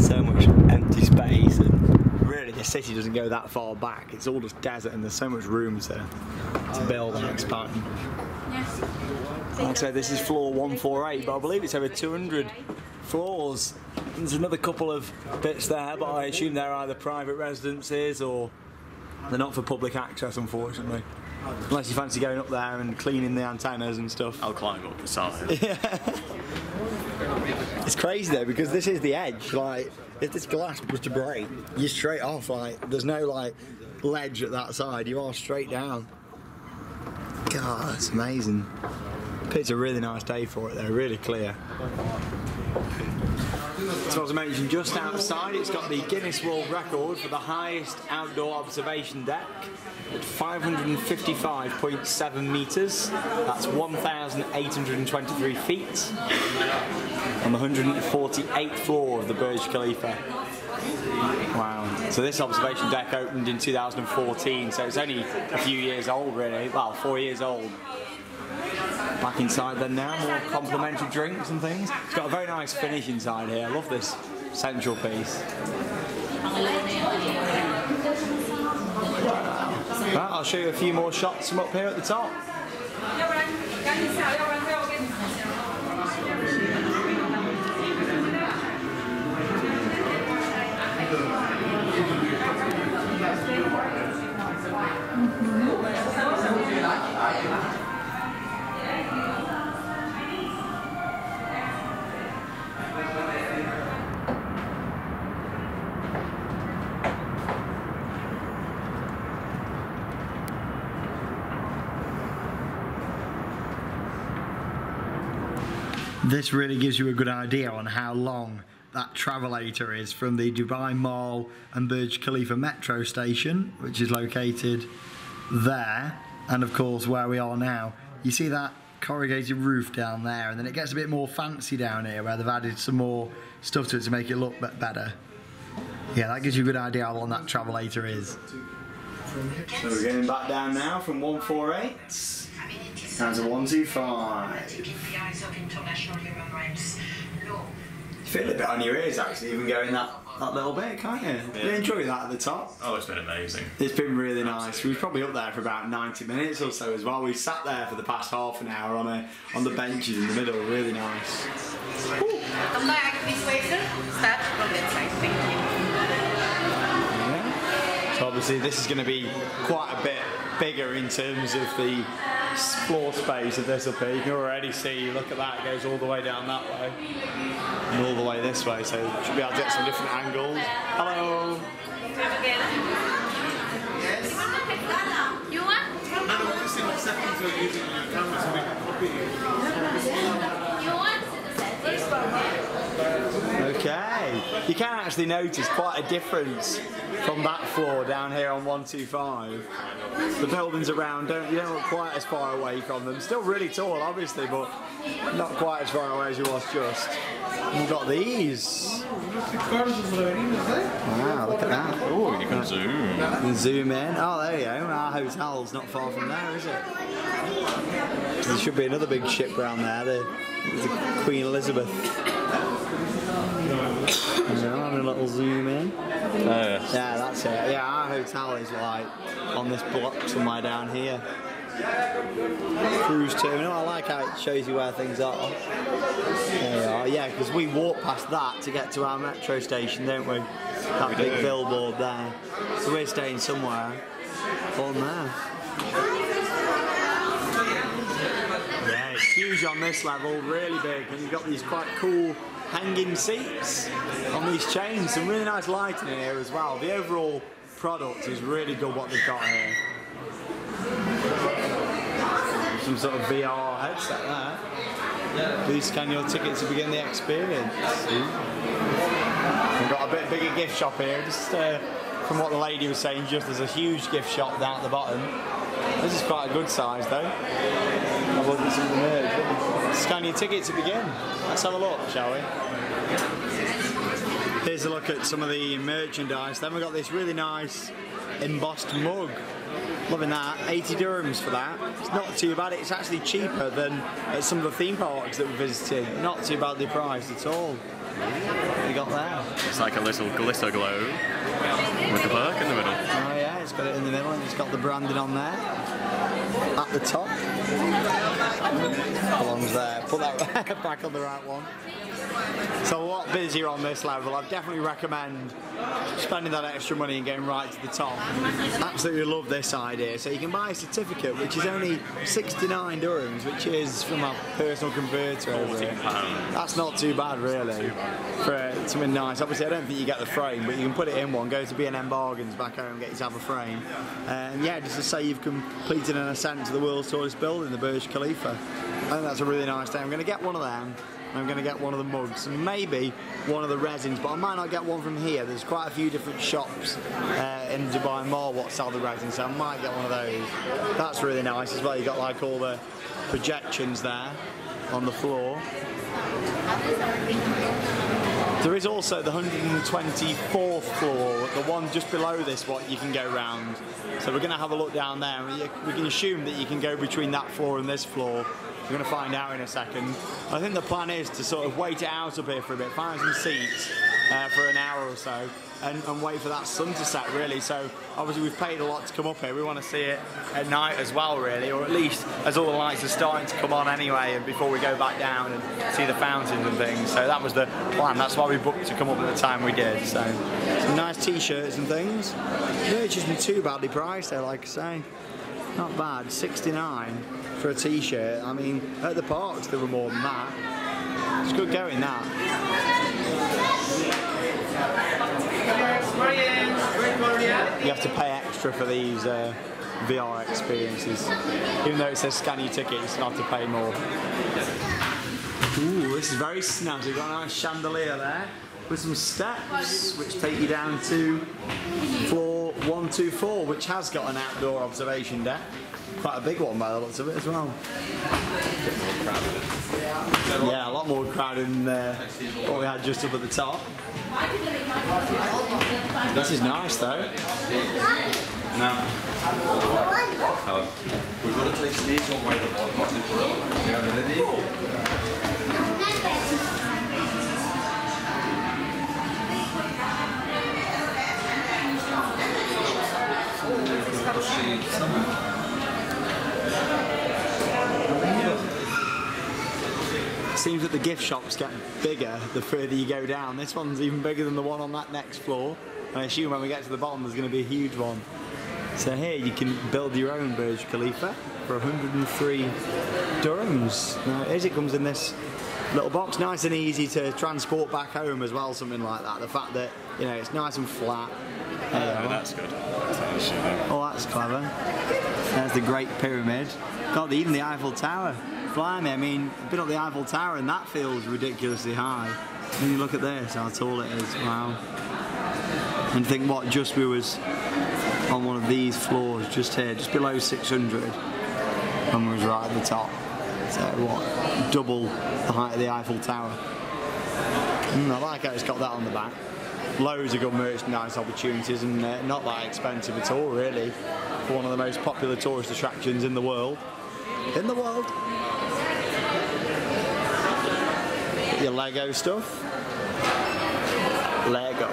So much empty space, and really the city doesn't go that far back. It's all just desert, and there's so much room to build and expand. Like I said, this is floor 148, but I believe it's over 200 floors. There's another couple of bits there, but I assume they're either private residences or they're not for public access, unfortunately. Unless you fancy going up there and cleaning the antennas and stuff. I'll climb up the side. Yeah. It's crazy though, because this is the edge. Like, if this glass was to break, you're straight off. Like, there's no like ledge at that side. You are straight down. God, that's amazing. It's a really nice day for it, they're really clear. So as I mentioned, just outside it's got the Guinness World Record for the highest outdoor observation deck at 555.7 metres, that's 1,823 feet, on the 148th floor of the Burj Khalifa. Wow. So this observation deck opened in 2014, so it's only a few years old really, well 4 years old. Back inside then now, more complimentary drinks and things. It's got a very nice finish inside here. I love this central piece. Right, I'll show you a few more shots from up here at the top. This really gives you a good idea on how long that travelator is from the Dubai Mall and Burj Khalifa Metro station, which is located there, and of course where we are now. You see that corrugated roof down there, and then it gets a bit more fancy down here where they've added some more stuff to it to make it look better. Yeah, that gives you a good idea how long that travelator is. So we're getting back down now from 148. Times a 125. You feel a bit on your ears actually, even going that little bit, can't you? Yeah. You enjoy that at the top. Oh, it's been amazing. It's been really nice. We were probably up there for about 90 minutes or so as well. We sat there for the past half an hour on the benches in the middle, really nice. Ooh. Yeah. So obviously this is going to be quite a bit bigger in terms of the floor space of this up here. You can already see, look at that, it goes all the way down that way and all the way this way, so you should be able to get some different angles. Hello! Yes? You want? Okay, you can actually notice quite a difference from that floor down here on 125. The buildings around, you don't look quite as far away from them. Still really tall obviously, but not quite as far away as you was just. And you've got these. Wow, look at that. Oh, you can zoom. You can zoom in. Oh, there you go. Our hotel's not far from there, is it? There should be another big ship round there, the Queen Elizabeth. Having a little zoom in. Oh, yes. Yeah, that's it. Yeah, our hotel is like on this block somewhere down here. Cruise terminal. I like how it shows you where things are. There you are. Yeah, because we walk past that to get to our metro station, don't we? That big billboard there. So we're staying somewhere on there. Yeah, it's huge on this level, really big, and you've got these quite cool hanging seats on these chains, some really nice lighting in here as well. The overall product is really good what they've got here. Some sort of VR headset there. Please scan your ticket to begin the experience. We've got a bit bigger gift shop here, just from what the lady was saying, just there's a huge gift shop down at the bottom. This is quite a good size though. I wasn't something there. Scan your ticket to begin. Let's have a look, shall we? Here's a look at some of the merchandise. Then we've got this really nice embossed mug. Loving that. 80 dirhams for that. It's not too bad. It's actually cheaper than at some of the theme parks that we're visiting. Not too badly priced at all. What have you got there? It's like a little glitter globe with the Burj in the middle. Oh yeah, it's got it in the middle and it's got the branding on there. At the top. Belongs there. Put that back on the right one. It's a lot busier on this level. I'd definitely recommend spending that extra money and getting right to the top. Absolutely love this idea. So you can buy a certificate which is only 69 dirhams, which is from a personal converter over here. That's not too bad really for something nice. Obviously I don't think you get the frame, but you can put it in one, go to B&M Bargains back home, get yourself a frame. And yeah, just to say you've completed an assessment ascent to the world's tallest building, the Burj Khalifa. I think that's a really nice day. I'm going to get one of them. I'm going to get one of the mugs and maybe one of the resins, but I might not get one from here. There's quite a few different shops in Dubai Mall what sell the resins, so I might get one of those. That's really nice as well. You've got like all the projections there on the floor. There is also the 124th floor, the one just below this, what you can go round. So we're going to have a look down there. We can assume that you can go between that floor and this floor. We're going to find out in a second. I think the plan is to sort of wait it out up here for a bit, find some seats for an hour or so, and wait for that sun to set, really. So obviously we've paid a lot to come up here. We want to see it at night as well, really, or at least as all the lights are starting to come on anyway, and before we go back down and see the fountains and things. So that was the plan. That's why we booked to come up at the time we did. So some nice t-shirts and things. They're just not too badly priced there, like I say. Not bad, 69 for a t-shirt. I mean, at the parks there were more than that. It's good going, that. You have to pay extra for these VR experiences. Even though it says scan your ticket, you still have to pay more. Ooh, this is very snazzy. We've got a nice chandelier there with some steps which take you down to floor 124, which has got an outdoor observation deck. Quite a big one by the looks of it as well. Yeah, a lot more crowded than what we had just up at the top. This is nice though. Now, we're going to take these on white water. Seems that the gift shops get bigger the further you go down. This one's even bigger than the one on that next floor. And I assume when we get to the bottom there's going to be a huge one. So here you can build your own Burj Khalifa for 103 dirhams. Now as it comes in this little box, nice and easy to transport back home as well, something like that. The fact that, you know, it's nice and flat. Oh, that's good. Oh, that's clever. There's the Great Pyramid. God, even the Eiffel Tower. Blimey, I mean, a bit up the Eiffel Tower and that feels ridiculously high. When you look at this, how tall it is, wow. And think what, just we was on one of these floors just here, just below 600, and we was right at the top. So what, double the height of the Eiffel Tower. I like how it's got that on the back. Loads of good merchandise opportunities and not that expensive at all, really. For one of the most popular tourist attractions in the world. In the world. Your Lego stuff. Lego.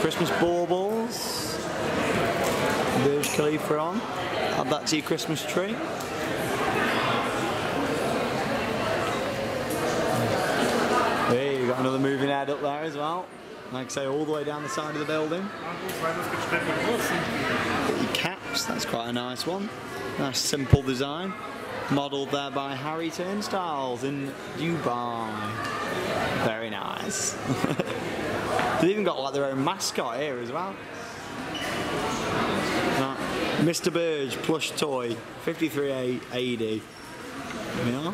Christmas baubles. Burj Khalifa on. Add that to your Christmas tree. Hey, you've got another moving head up there as well. Like I say, all the way down the side of the building. Got your caps, that's quite a nice one. Nice simple design. Modelled there by Harry Turnstile in Dubai. Very nice. They've even got like their own mascot here as well. Mr. Burj plush toy, 53,880. There we are.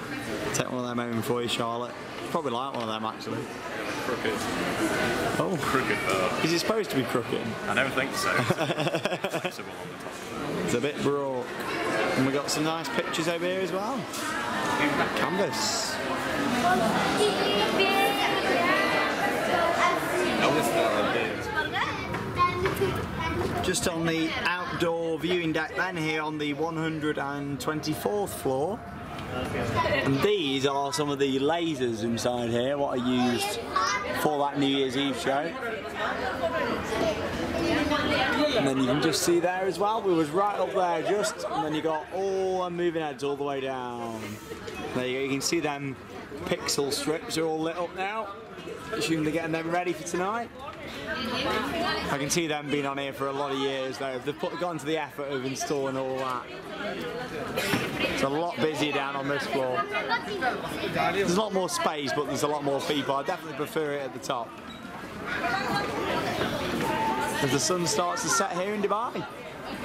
Take one of them home for you, Charlotte. Probably like one of them actually. Crooked. Oh, crooked though. Is it supposed to be crooked? I don't think so. It's flexible on the top. It's a bit broad. And we got some nice pictures over here as well. Canvas. Just on the outdoor viewing deck then, here on the 124th floor. And these are some of the lasers inside here, what are used for that New Year's Eve show. And then you can just see there as well, we was right up there just, and then you got all the moving heads all the way down. There you go, you can see them pixel strips are all lit up now. Assume they're getting them ready for tonight. I can see them being on here for a lot of years though. They've gone to the effort of installing all that. It's a lot busier down on this floor. There's a lot more space, but there's a lot more people. I definitely prefer it at the top. As the sun starts to set here in Dubai. And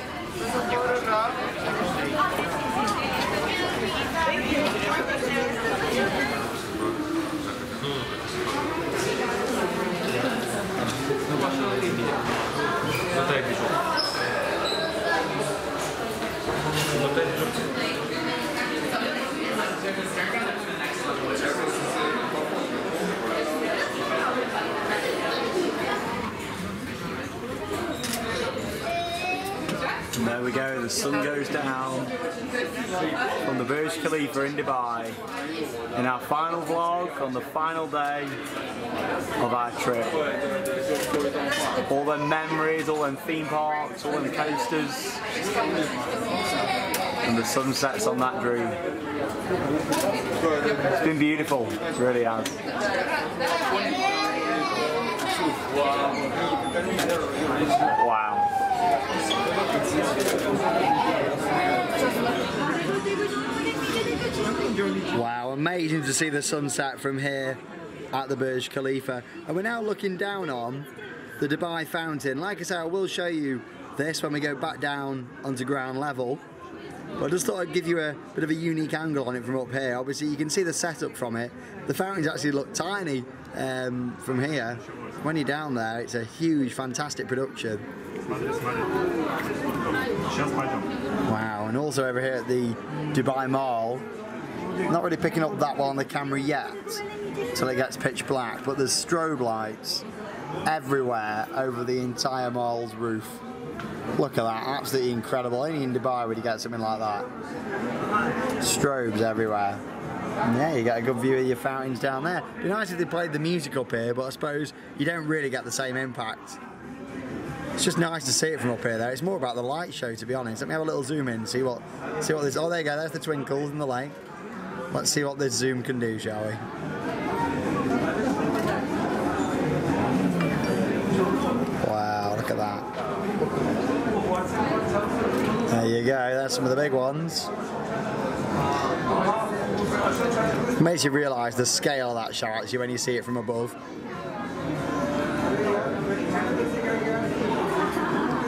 there we go, the sun goes down from the Burj Khalifa in Dubai in our final vlog on the final day of our trip. All them memories, all them theme parks, all them coasters, and the sunsets on that dream. It's been beautiful, it really has. Wow. Wow, amazing to see the sunset from here at the Burj Khalifa. And we're now looking down on the Dubai Fountain. Like I said, I will show you this when we go back down onto ground level. But I just thought I'd give you a bit of a unique angle on it from up here. Obviously, you can see the setup from it. The fountains actually look tiny from here. When you're down there, it's a huge, fantastic production. Wow, and also over here at the Dubai Mall, not really picking up that well on the camera yet until it gets pitch black, but there's strobe lights everywhere over the entire mall's roof. Look at that, absolutely incredible. Only in Dubai would you get something like that. Strobes everywhere. And yeah, you get a good view of your fountains down there. It'd be nice if they played the music up here, but I suppose you don't really get the same impact. It's just nice to see it from up here though. It's more about the light show, to be honest. Let me have a little zoom in, see what this, oh there you go, there's the twinkles in the lake. Let's see what this zoom can do, shall we? Wow, look at that. There you go, there's some of the big ones. It makes you realise the scale of that shot actually when you see it from above.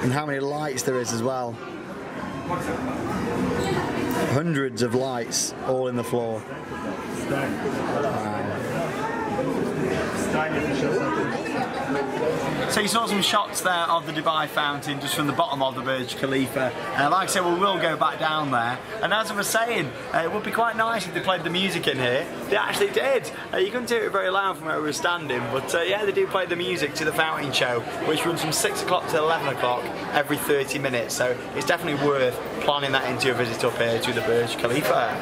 And how many lights there is as well. Hundreds of lights all in the floor. So you saw some shots there of the Dubai Fountain just from the bottom of the Burj Khalifa. Like I said, we will go back down there. And as I was saying, it would be quite nice if they played the music in here. They actually did. You couldn't hear it very loud from where we were standing, but yeah, they do play the music to the fountain show, which runs from 6 o'clock to 11 o'clock every 30 minutes. So it's definitely worth planning that into a visit up here to the Burj Khalifa.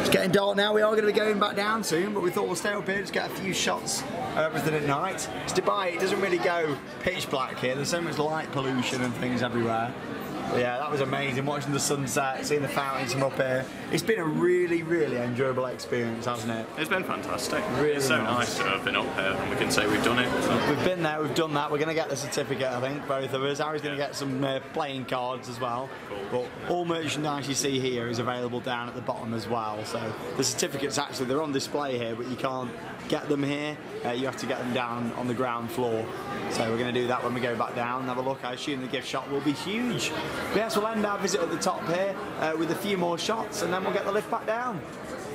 It's getting dark now, we are going to be going back down soon, but we thought we'll stay up here, just get a few shots of everything at night. It's Dubai, it doesn't really go pitch black here, there's so much light pollution and things everywhere. But yeah, that was amazing, watching the sunset, seeing the fountains from up here. It's been a really, really enjoyable experience, hasn't it? It's been fantastic. Really it's so nice to have been up here, and we can say we've done it. So. We've been there, we've done that, we're going to get the certificate, I think, both of us. Harry's going to get some playing cards as well. Cool. But all merchandise you see here is available down at the bottom as well. So the certificates, actually, they're on display here, but you can't get them here. You have to get them down on the ground floor. So we're going to do that when we go back down and have a look. I assume the gift shop will be huge. Yes, we'll end our visit at the top here with a few more shots, and then we'll get the lift back down.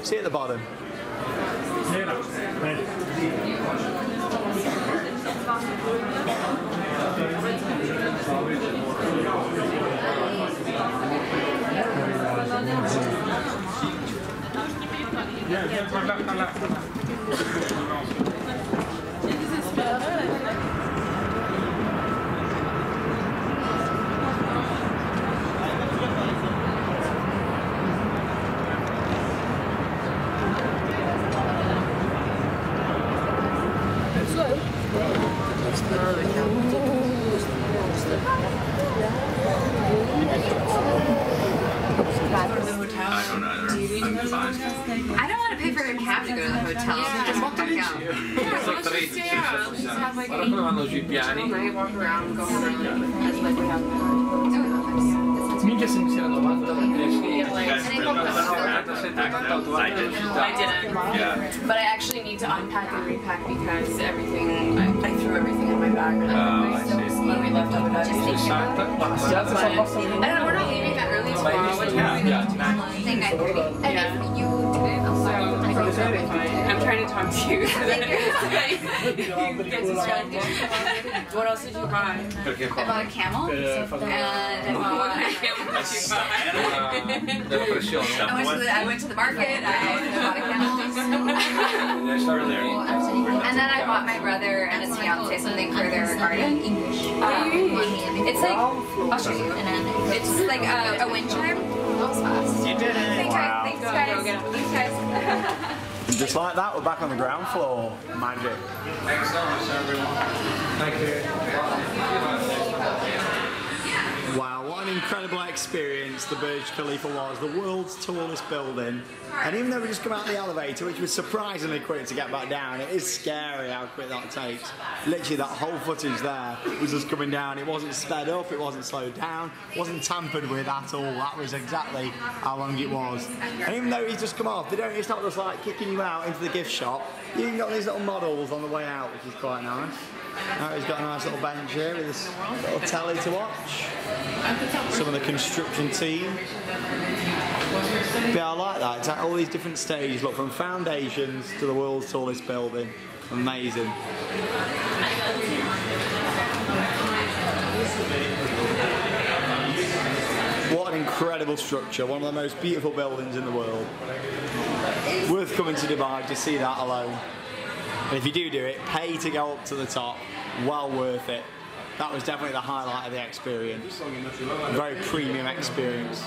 See you at the bottom. I don't want to pay for a cab to go to the hotel. Just walk back out. Yeah, walk around, go I didn't. But I actually need to unpack and repack because everything, I threw everything in my bag. we left Abu Dhabi. And we're not leaving that early tomorrow, which means we leave at 9:30. And if you didn't, I'm trying to talk to you. What else did you buy? I bought a camel. And I went to the market. I bought a camel. And then I bought my brother and his fiance something for their garden. It's like, I'll show you. It's like a wind chime. You did it! Wow. Thanks guys. Thanks guys. Just like that, we're back on the ground floor. Magic. Thanks so much everyone. Thank you. Wow, what an incredible experience the Burj Khalifa was. The world's tallest building. And even though we just come out the elevator, which was surprisingly quick to get back down, it is scary how quick that takes. Literally that whole footage there was us coming down. It wasn't sped up, it wasn't slowed down, wasn't tampered with at all. That was exactly how long it was. And even though he's just come off, it's not just like kicking you out into the gift shop. You've got these little models on the way out, which is quite nice. Now he's got a nice little bench here with this little telly to watch. Some of the construction team. But yeah, I like that. It's like all these different stages, look, from foundations to the world's tallest building. Amazing. What an incredible structure, one of the most beautiful buildings in the world. Worth coming to Dubai to see that alone. And if you do it, pay to go up to the top, well worth it. That was definitely the highlight of the experience. A very premium experience.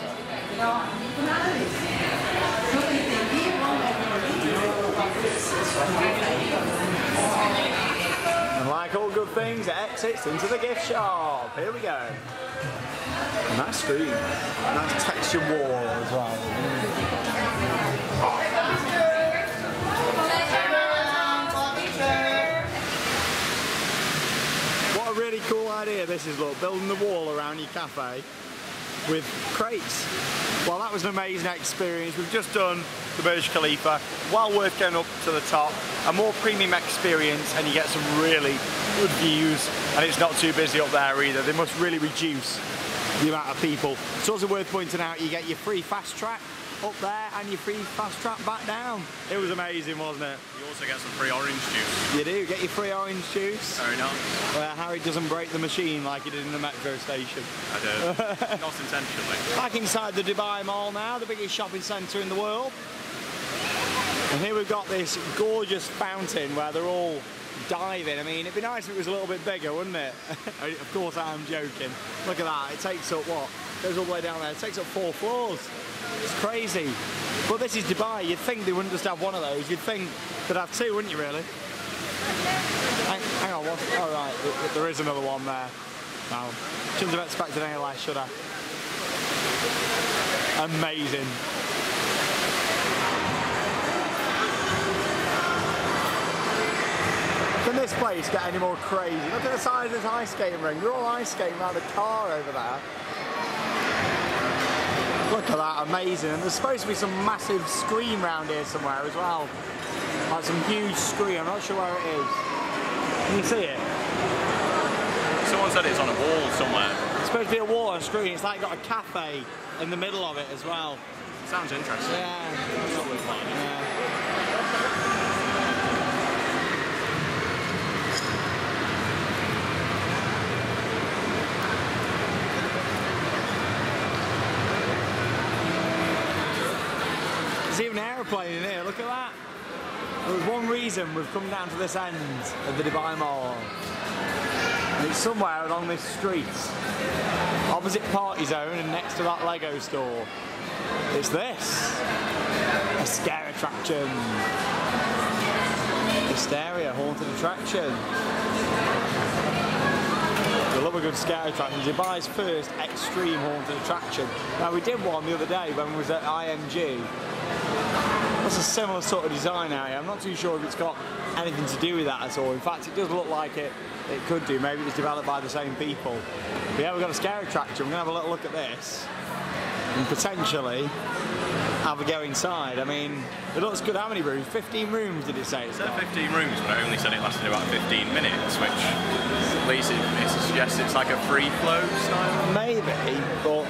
And like all good things, it exits into the gift shop. Here we go. Nice screen. Nice textured wall as well. Really cool idea this is, look, building the wall around your cafe with crates. Well, that was an amazing experience. We've just done the Burj Khalifa, well worth going up to the top, a more premium experience, and you get some really good views, and it's not too busy up there either. They must really reduce the amount of people. It's also worth pointing out you get your free fast track up there and your free fast track back down. It was amazing, wasn't it? You also get some free orange juice. You do, get your free orange juice. Very nice. Where Harry doesn't break the machine like he did in the metro station. I do. Not intentionally. Back inside the Dubai Mall now, the biggest shopping centre in the world. And here we've got this gorgeous fountain where they're all diving. I mean, it'd be nice if it was a little bit bigger, wouldn't it? Of course I am joking. Look at that, it takes up what? Goes all the way down there. It takes up 4 floors. It's crazy. But this is Dubai. You'd think they wouldn't just have one of those. You'd think they'd have two, wouldn't you, really? Hang on. All right. There is another one there. Wow. Shouldn't have expected any less, should I? Amazing. Can this place get any more crazy? Look at the size of this ice skating ring. They're all ice skating around a car over there. Look at that, amazing. And there's supposed to be some massive screen round here somewhere as well. Like some huge screen, I'm not sure where it is. Can you see it? Someone said it's on a wall somewhere. It's supposed to be a wall, a screen. It's like got a cafe in the middle of it as well. Sounds interesting. Yeah. It's totally fine. There's even an aeroplane in here, look at that. There was one reason we've come down to this end of the Dubai Mall. And it's somewhere along this street. Opposite Party Zone and next to that Lego store. It's this. A scare attraction. Hysteria, haunted attraction. We love a good scare attraction. Dubai's first extreme haunted attraction. Now we did one the other day when we was at IMG. That's a similar sort of design area. I'm not too sure if it's got anything to do with that at all. In fact, it does look like it could do. Maybe it was developed by the same people. But yeah, we've got a scare attraction. We're going to have a little look at this and potentially have a go inside. I mean, It looks good. How many rooms? 15 rooms did it say? It said 15 rooms, but I only said it lasted about 15 minutes, which at least it suggests it's like a free flow style. Maybe, but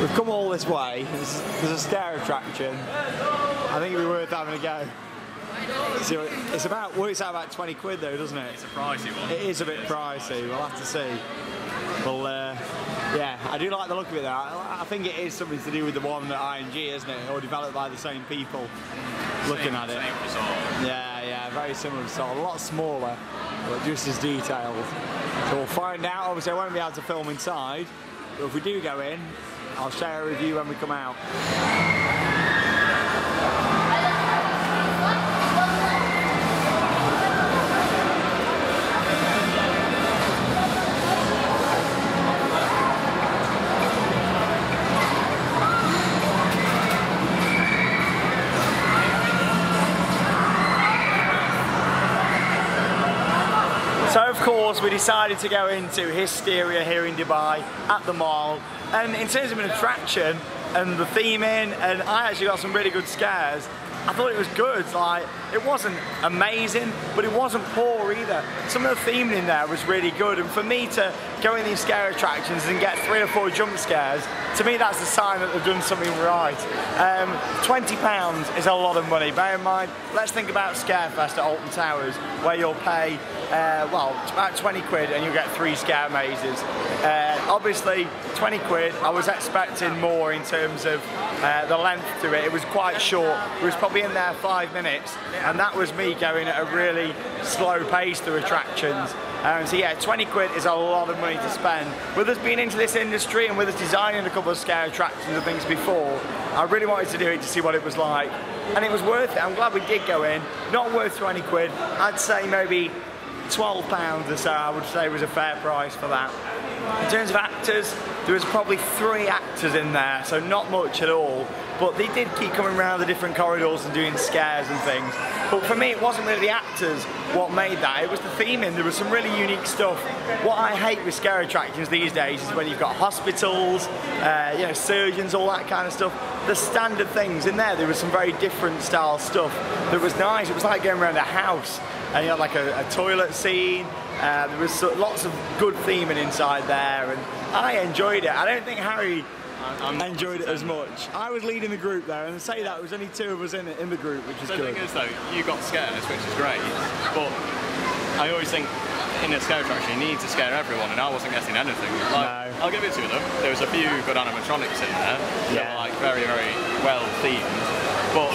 we've come all this way. There's a stair attraction. I think it'd be worth having a go. So it's about, works out about 20 quid though, doesn't it? It's a pricey one. It is a bit pricey. We'll have to see. Well, yeah, I do like the look of it though. I think it is something to do with the one that IMG, isn't it? Or developed by the same people looking at it. Same resort. Yeah, yeah, very similar resort. A lot smaller, but just as detailed. So we'll find out. Obviously, I won't be able to film inside, but if we do go in, I'll share a review when we come out. So of course we decided to go into Hysteria here in Dubai at the mall, and in terms of an attraction and the theming, and I actually got some really good scares. I thought it was good. Like, it wasn't amazing, but it wasn't poor either. Some of the theming in there was really good, and for me to go in these scare attractions and get 3 or 4 jump scares, to me that's a sign that they've done something right. £20 is a lot of money. Bear in mind, let's think about Scarefest at Alton Towers, where you'll pay, well, about 20 quid and you'll get 3 scare mazes. Obviously, 20 quid, I was expecting more in terms of the length to it. It was quite short. It was probably in there 5 minutes, and that was me going at a really slow pace through attractions. So yeah, 20 quid is a lot of money to spend. With us being into this industry and with us designing a couple of scare attractions and things before, I really wanted to do it to see what it was like, and it was worth it. I'm glad we did go in. Not worth 20 quid. I'd say maybe £12 or so I would say was a fair price for that. In terms of actors, there was probably 3 actors in there, so not much at all, but they did keep coming around the different corridors and doing scares and things. But for me, it wasn't really the actors what made that, it was the theming. There was some really unique stuff. What I hate with scare attractions these days is when you've got hospitals, you know, surgeons, all that kind of stuff. The standard things in there, there was some very different style stuff that was nice. It was like going around a house, and you had like a toilet scene. There was lots of good theming inside there, and I enjoyed it. I don't think Harry enjoyed it as much. I was leading the group there, and to say that, there was only 2 of us in the group, which is good. The thing is though, you got scares, which is great, but I always think in a scare attraction you need to scare everyone, and I wasn't guessing anything. Like, no. I'll give it to them. There was a few good animatronics in there, yeah, that were like very, very well themed, but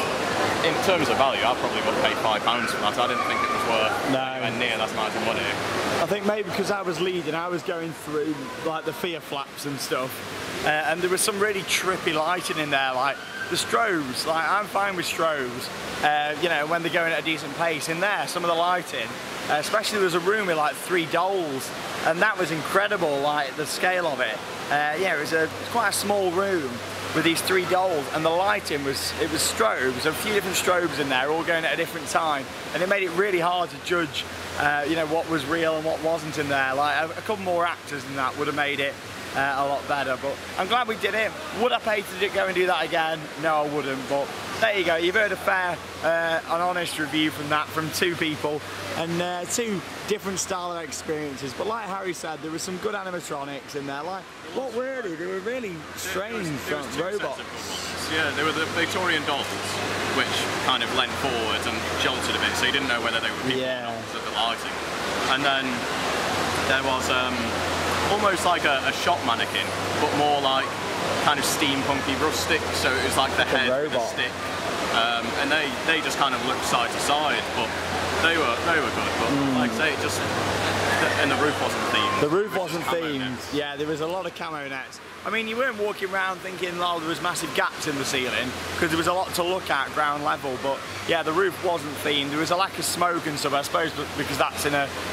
in terms of value, I probably would pay £5 for that. I didn't think it was worth anywhere near that amount of money. I think maybe because I was leading, I was going through like the fear flaps and stuff, and there was some really trippy lighting in there, like the strobes. Like, I'm fine with strobes, you know, when they're going at a decent pace. In there, some of the lighting, especially there was a room with like 3 dolls, and that was incredible. Like the scale of it, yeah, it was quite a small room with these 3 dolls, and the lighting was, it was strobes, a few different strobes in there, all going at a different time, and it made it really hard to judge, you know, what was real and what wasn't in there. Like a couple more actors than that would have made it a lot better, but I'm glad we did it. Would I pay to go and do that again? No, I wouldn't, but there you go. You've heard a fair and honest review from that, from 2 people, and 2 different style of experiences. But like Harry said, there were some good animatronics in there. Like, what were they? They were really strange robots. Yeah, they were the Victorian dolls, which kind of leant forward and jolted a bit, so you didn't know whether they were people or not because of the lighting. And then there was almost like a shop mannequin, but more like kind of steampunky rustic, so it was like the head and the stick, and they just kind of looked side to side, but they were good. But like I say, it just, and the roof wasn't themed. The roof wasn't themed. Yeah, there was a lot of camo nets. I mean, you weren't walking around thinking, oh, there was massive gaps in the ceiling, because there was a lot to look at ground level. But yeah, the roof wasn't themed. There was a lack of smoke and stuff, I suppose, because that's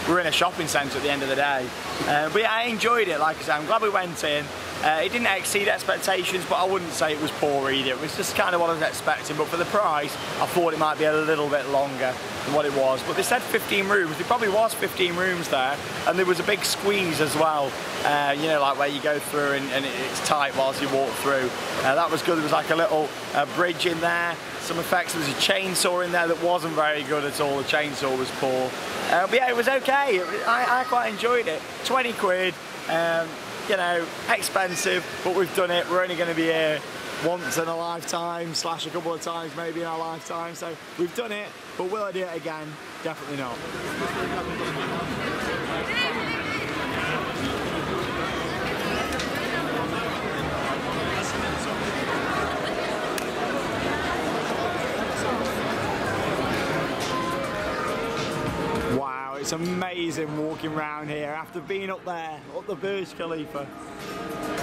we're in a shopping centre at the end of the day. But yeah, I enjoyed it. Like I said, I'm glad we went in. It didn't exceed expectations, but I wouldn't say it was poor either. It was just kind of what I was expecting, but for the price, I thought it might be a little bit longer than what it was. But they said 15 rooms. There probably was 15 rooms there, and there was a big squeeze as well, you know, like where you go through and it's tight whilst you walk through. That was good. There was like a little bridge in there, some effects. There was a chainsaw in there that wasn't very good at all. The chainsaw was poor. But yeah, it was okay. I quite enjoyed it. 20 quid. You know, expensive, but we've done it. We're only going to be here once in a lifetime, slash a couple of times maybe in our lifetime, so we've done it, but will I do it again? Definitely not. It's amazing walking around here after being up there, up the Burj Khalifa.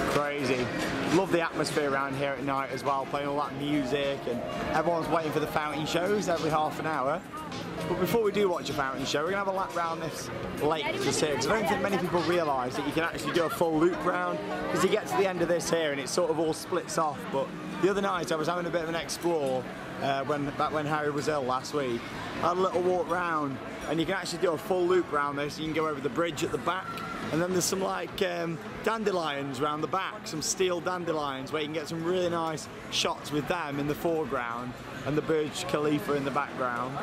Crazy. Love the atmosphere around here at night as well, playing all that music, and everyone's waiting for the fountain shows every half an hour. But before we do watch a fountain show, we're going to have a lap round this lake just here, because I don't think many people realise that you can actually do a full loop round, because you get to the end of this here and it sort of all splits off. But the other night I was having a bit of an explore back when Harry was ill last week. I had a little walk round, and you can actually do a full loop around this. You can go over the bridge at the back, and then there's some like dandelions around the back, some steel dandelions, where you can get some really nice shots with them in the foreground and the Burj Khalifa in the background.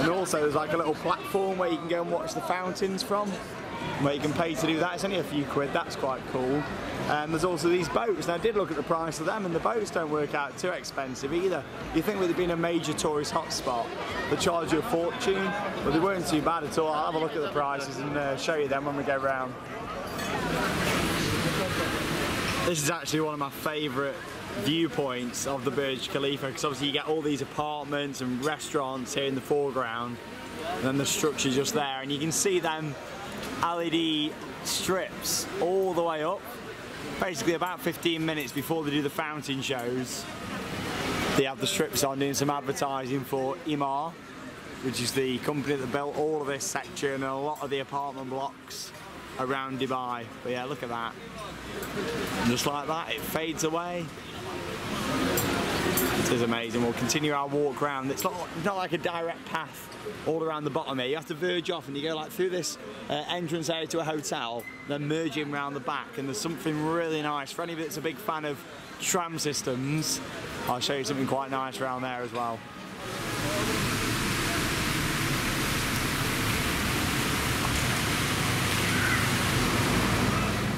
And also there's like a little platform where you can go and watch the fountains from, where you can pay to do that. It's only a few quid, that's quite cool. There's also these boats. Now I did look at the price of them, and the boats don't work out too expensive either. You think with it being a major tourist hotspot, they charge you a fortune, but they weren't too bad at all. I'll have a look at the prices and show you them when we go round. This is actually one of my favourite viewpoints of the Burj Khalifa, because obviously you get all these apartments and restaurants here in the foreground, and then the structure just there, and you can see them LED strips all the way up. Basically about 15 minutes before they do the fountain shows, they have the strips on doing some advertising for Emaar, which is the company that built all of this section and a lot of the apartment blocks around Dubai. But yeah, look at that. And just like that, it fades away. It is amazing. We'll continue our walk round. It's not like a direct path all around the bottom here. You have to verge off, and you go like through this entrance area to a hotel, then merging round the back, and there's something really nice. For anybody that's a big fan of tram systems, I'll show you something quite nice around there as well.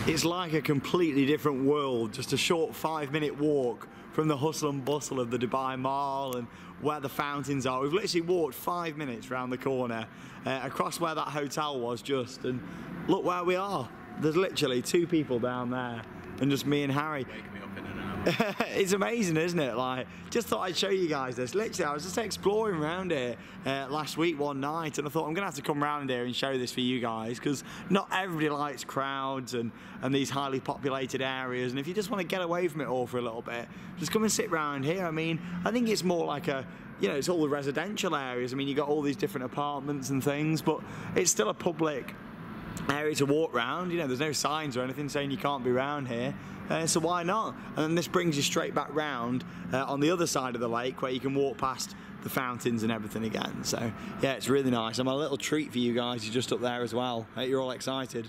It's like a completely different world, just a short 5-minute walk from the hustle and bustle of the Dubai Mall and where the fountains are. We've literally walked 5 minutes round the corner, across where that hotel was just, and look where we are. There's literally two people down there, and just me and Harry. Wake me up in an hour. It's amazing, isn't it? Like, just thought I'd show you guys this. Literally, I was just exploring around here last week one night, and I thought I'm gonna have to come round here and show this for you guys, because not everybody likes crowds and these highly populated areas, and if you just want to get away from it all for a little bit, just come and sit round here. I mean, I think it's more like a, you know, it's all the residential areas. I mean, you got all these different apartments and things, but it's still a public area to walk round. You know, there's no signs or anything saying you can't be round here, so why not? And then this brings you straight back round on the other side of the lake, where you can walk past the fountains and everything again. So yeah, it's really nice, and my little treat for you guys is just up there as well. I hope you're all excited.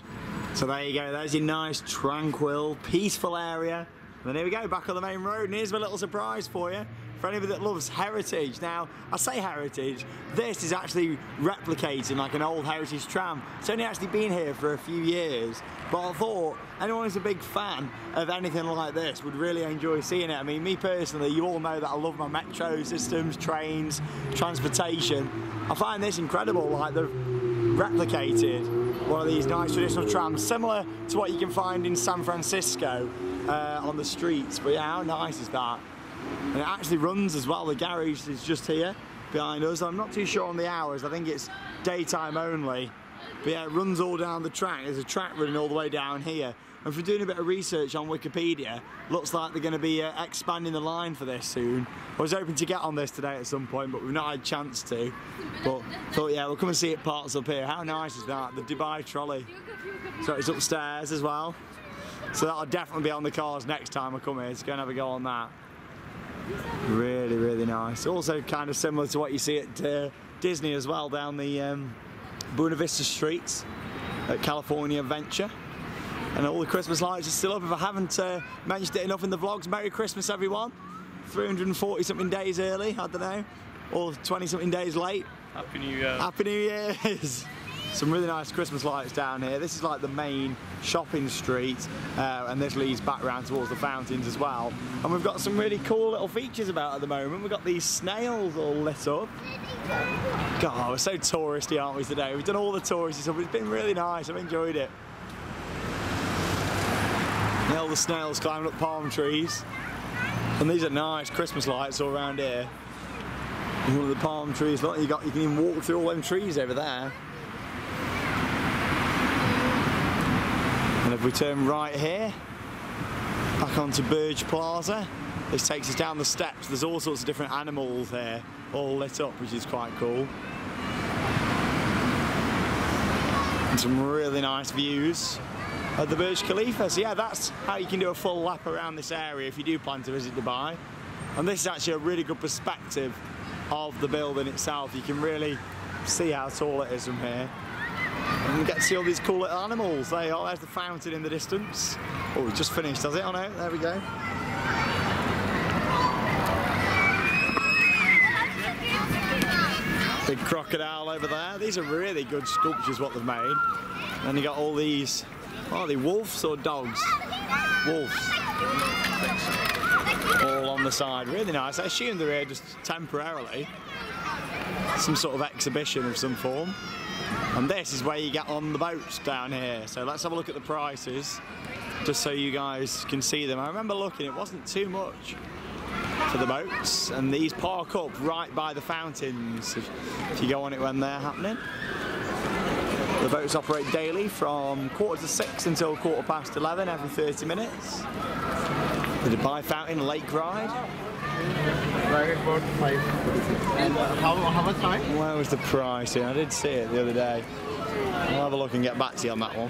So there you go, there's your nice tranquil peaceful area, and then here we go back on the main road, and here's my little surprise for you. For anybody that loves heritage. Now, I say heritage, this is actually replicating like an old heritage tram. It's only actually been here for a few years, but I thought anyone who's a big fan of anything like this would really enjoy seeing it. I mean, me personally, you all know that I love my metro systems, trains, transportation. I find this incredible, like they've replicated one of these nice traditional trams, similar to what you can find in San Francisco on the streets. But yeah, how nice is that? And it actually runs as well. The garage is just here behind us. I'm not too sure on the hours, I think it's daytime only, but yeah, it runs all down the track. There's a track running all the way down here, and from doing a bit of research on Wikipedia, looks like they're going to be expanding the line for this soon. I was hoping to get on this today at some point, but we've not had a chance to, but thought yeah, we'll come and see it parts up here. How nice is that? The Dubai trolley. So it's upstairs as well. So that'll definitely be on the cards next time I come here, so go and have a go on that. Really, really nice. Also kind of similar to what you see at Disney as well, down the Buena Vista streets at California Adventure. And all the Christmas lights are still up. If I haven't mentioned it enough in the vlogs, Merry Christmas everyone. 340 something days early, I don't know, or 20 something days late. Happy New Year. Happy New Year's. Some really nice Christmas lights down here. This is like the main shopping street, and this leads back round towards the fountains as well. And we've got some really cool little features about at the moment. We've got these snails all lit up. God, we're so touristy, aren't we, today? We've done all the touristy stuff. It's been really nice. I've enjoyed it. And all the snails climbing up palm trees. And these are nice Christmas lights all around here. And all of the palm trees. Look, you can even walk through all them trees over there. And if we turn right here, back onto Burj Plaza, this takes us down the steps. There's all sorts of different animals here, all lit up, which is quite cool. And some really nice views at the Burj Khalifa. So yeah, that's how you can do a full lap around this area if you do plan to visit Dubai. And this is actually a really good perspective of the building itself. You can really see how tall it is from here. And we get to see all these cool little animals. There you are, there's the fountain in the distance. Oh, we just finished, has it? Oh no, there we go. Big crocodile over there. These are really good sculptures, what they've made. And you got all these, are they wolves or dogs? Wolves. All on the side, really nice. I assume they're here just temporarily. Some sort of exhibition of some form. And this is where you get on the boats down here. So let's have a look at the prices, just so you guys can see them. I remember looking, it wasn't too much for the boats. And these park up right by the fountains, if you go on it when they're happening. The boats operate daily from 5:45 until 11:15, every 30 minutes. The Dubai Fountain Lake Ride. And how much time? Where was the price? Yeah, I did see it the other day. I'll have a look and get back to you on that one.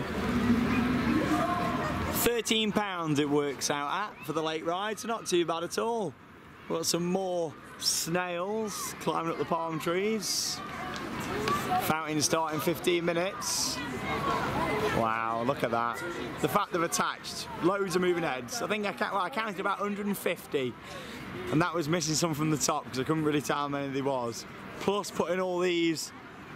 £13 it works out at for the lake ride, so not too bad at all. We've got some more snails climbing up the palm trees. Fountain start in 15 minutes. Wow, look at that. The fact they've attached loads of moving heads. I think I counted about 150. And that was missing some from the top because I couldn't really tell how many there was. Plus putting all these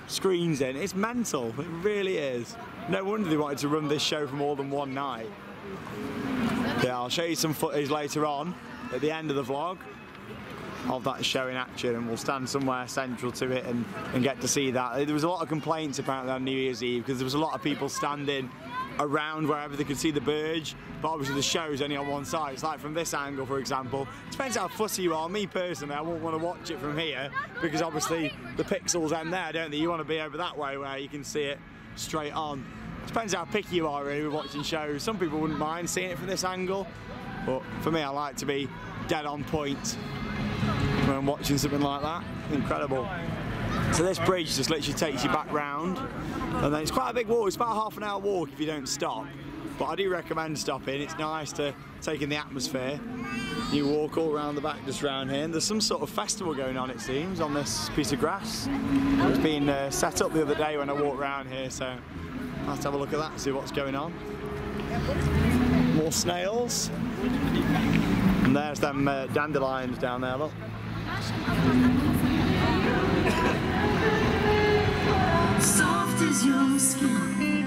screens in, it's mental, it really is. No wonder they wanted to run this show for more than one night. Yeah, I'll show you some footage later on, at the end of the vlog, of that show in action, and we'll stand somewhere central to it and get to see that. There was a lot of complaints apparently on New Year's Eve because there was a lot of people standing around wherever they could see the Burj, but obviously the show's only on one side. It's like from this angle, for example. Depends how fussy you are. Me personally, I won't want to watch it from here because obviously the pixels end there, don't they? You want to be over that way where you can see it straight on. Depends how picky you are really with watching shows. Some people wouldn't mind seeing it from this angle, but for me, I like to be dead on point when I'm watching something like that. Incredible. So this bridge just literally takes you back round, and then it's quite a big walk. It's about a half an hour walk if you don't stop, but I do recommend stopping. It's nice to take in the atmosphere. You walk all around the back just round here, and there's some sort of festival going on, it seems, on this piece of grass. It's been set up the other day when I walked round here, so I'll have to have a look at that and see what's going on. More snails, and there's them dandelions down there, look. Soft as your skin.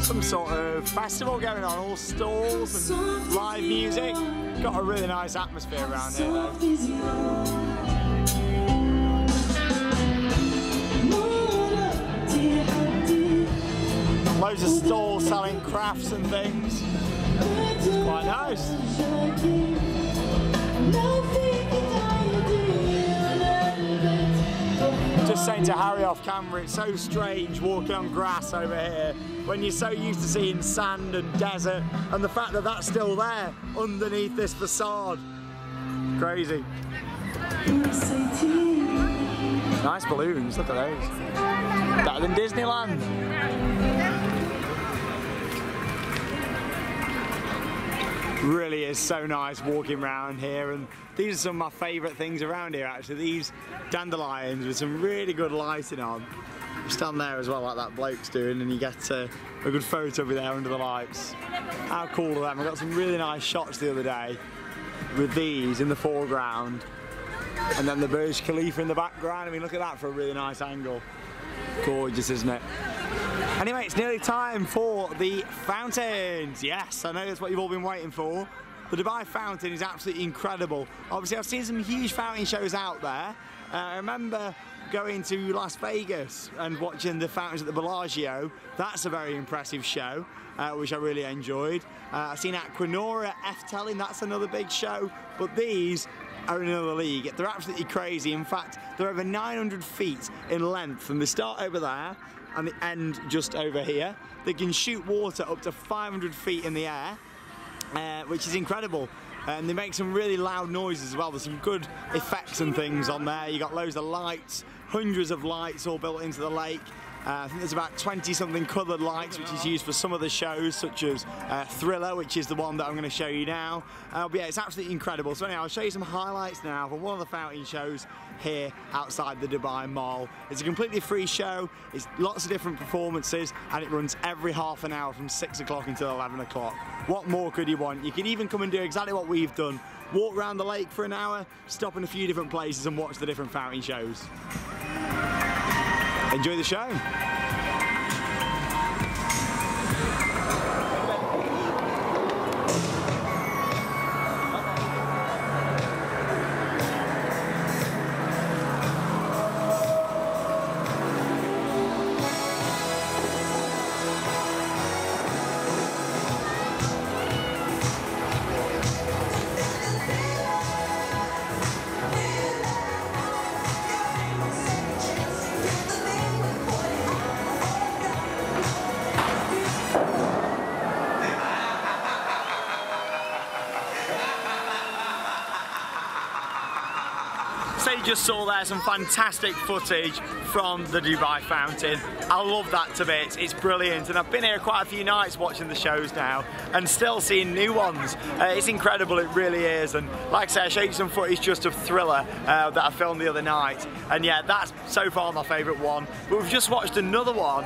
Some sort of festival going on, all stalls and live music. Got a really nice atmosphere around here though. Loads of stalls selling crafts and things. It's quite nice. Just saying to Harry off camera, it's so strange walking on grass over here when you're so used to seeing sand and desert, and the fact that that's still there underneath this facade. Crazy. Nice balloons, look at those. Better than Disneyland. Really is so nice walking around here, and these are some of my favourite things around here actually, these dandelions with some really good lighting on. You stand there as well like that bloke's doing and you get a good photo over there under the lights. How cool are them? I got some really nice shots the other day with these in the foreground and then the Burj Khalifa in the background. I mean, look at that for a really nice angle. Gorgeous, isn't it? Anyway, it's nearly time for the fountains. Yes, I know that's what you've all been waiting for. The Dubai Fountain is absolutely incredible. Obviously, I've seen some huge fountain shows out there. I remember going to Las Vegas and watching the fountains at the Bellagio. That's a very impressive show, which I really enjoyed. I've seen Aquanura, Efteling, that's another big show. But these are in another league. They're absolutely crazy. In fact, they're over 900 feet in length, and they start over there and the end just over here. They can shoot water up to 500 feet in the air, which is incredible. And they make some really loud noises as well. There's some good effects and things on there. You got loads of lights, hundreds of lights all built into the lake. I think there's about 20 something coloured lights, which is used for some of the shows, such as Thriller, which is the one that I'm going to show you now. But yeah, it's absolutely incredible. So anyway, I'll show you some highlights now from one of the fountain shows here outside the Dubai Mall. It's a completely free show, it's lots of different performances, and it runs every half an hour from 6 o'clock until 11 o'clock. What more could you want? You can even come and do exactly what we've done. Walk around the lake for an hour, stop in a few different places and watch the different fountain shows. Enjoy the show. Just saw there some fantastic footage from the Dubai Fountain. I love that to bits, it's brilliant, and I've been here quite a few nights watching the shows now and still seeing new ones. It's incredible, it really is. And like I say, I showed you some footage just of Thriller that I filmed the other night, and yeah, that's so far my favourite one. But we've just watched another one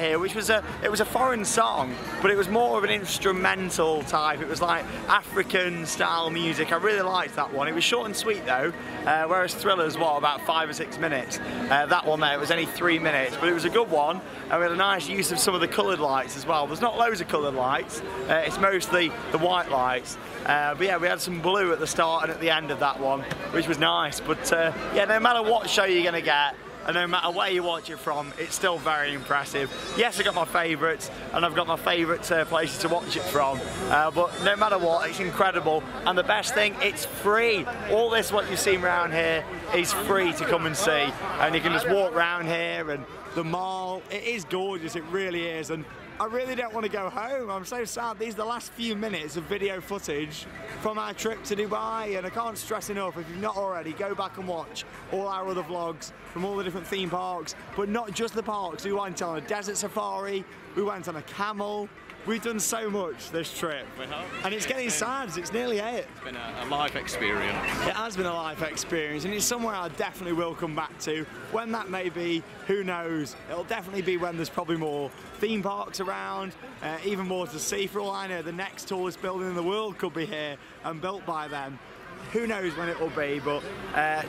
here, which was it was a foreign song, but it was more of an instrumental type. It was like African style music. I really liked that one. It was short and sweet though, whereas Thriller was what, about 5 or 6 minutes. That one there, it was only 3 minutes, but it was a good one, and we had a nice use of some of the coloured lights as well. There's not loads of coloured lights, it's mostly the white lights, but yeah, we had some blue at the start and at the end of that one, which was nice. But yeah, no matter what show you're gonna get, and no matter where you watch it from, it's still very impressive. Yes, I've got my favourites, and I've got my favourite places to watch it from, but no matter what, it's incredible. And the best thing, it's free. All this, what you've seen around here, is free to come and see. And you can just walk around here, and the mall, it is gorgeous, it really is. And I really don't want to go home, I'm so sad. These are the last few minutes of video footage from our trip to Dubai, and I can't stress enough, if you've not already, go back and watch all our other vlogs from all the different theme parks, but not just the parks. We went on a desert safari, we went on a camel, we've done so much this trip, and it's getting sad, it's nearly 8. It's been a life experience. It has been a life experience, and it's somewhere I definitely will come back to. When that may be, who knows, it'll definitely be when there's probably more theme parks around, even more to see. For all I know, the next tallest building in the world could be here and built by them. Who knows when it will be, but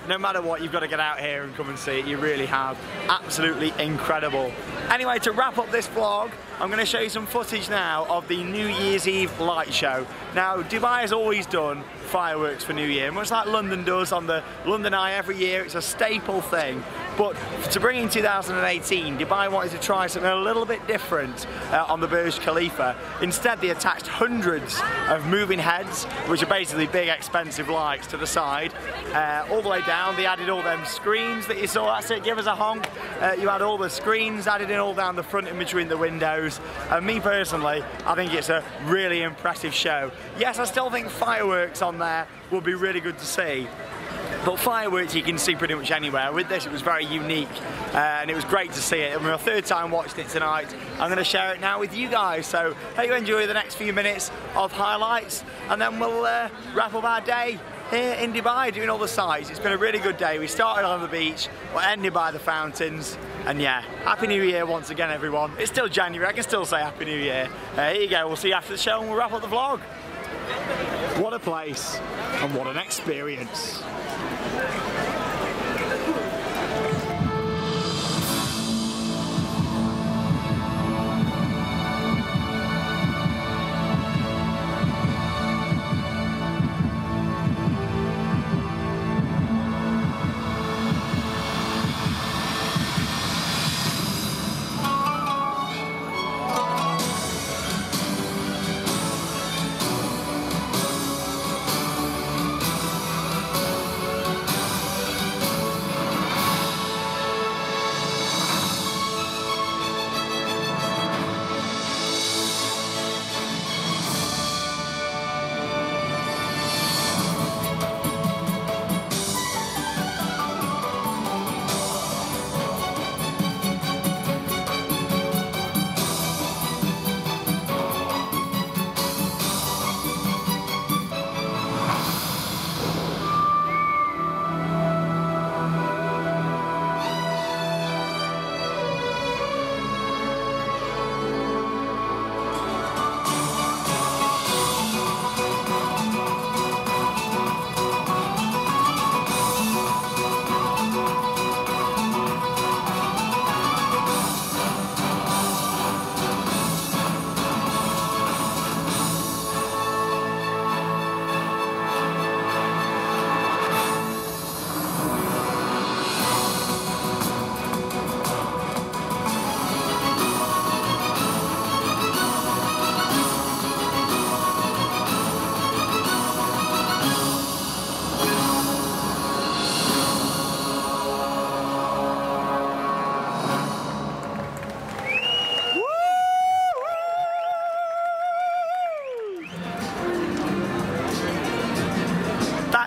no matter what, you've got to get out here and come and see it. You really have. Absolutely incredible. Anyway, to wrap up this vlog, I'm going to show you some footage now of the New Year's Eve light show. Now, Dubai has always done fireworks for New Year, much like London does on the London Eye every year. It's a staple thing. But to bring in 2018, Dubai wanted to try something a little bit different on the Burj Khalifa. Instead, they attached hundreds of moving heads, which are basically big, expensive lights, to the side, all the way down. They added all them screens that you saw. That's it, give us a honk. You had all the screens added in all down the front and between the windows. And me personally, I think it's a really impressive show. Yes, I still think fireworks on there would be really good to see. But fireworks you can see pretty much anywhere. With this, it was very unique and it was great to see it. And my third time watching it tonight, I'm going to share it now with you guys. So hope you enjoy the next few minutes of highlights, and then we'll wrap up our day here in Dubai doing all the sights. It's been a really good day. We started on the beach, we're ending by the fountains, and yeah, Happy New Year once again, everyone. It's still January, I can still say Happy New Year. Here you go, we'll see you after the show and we'll wrap up the vlog. What a place and what an experience.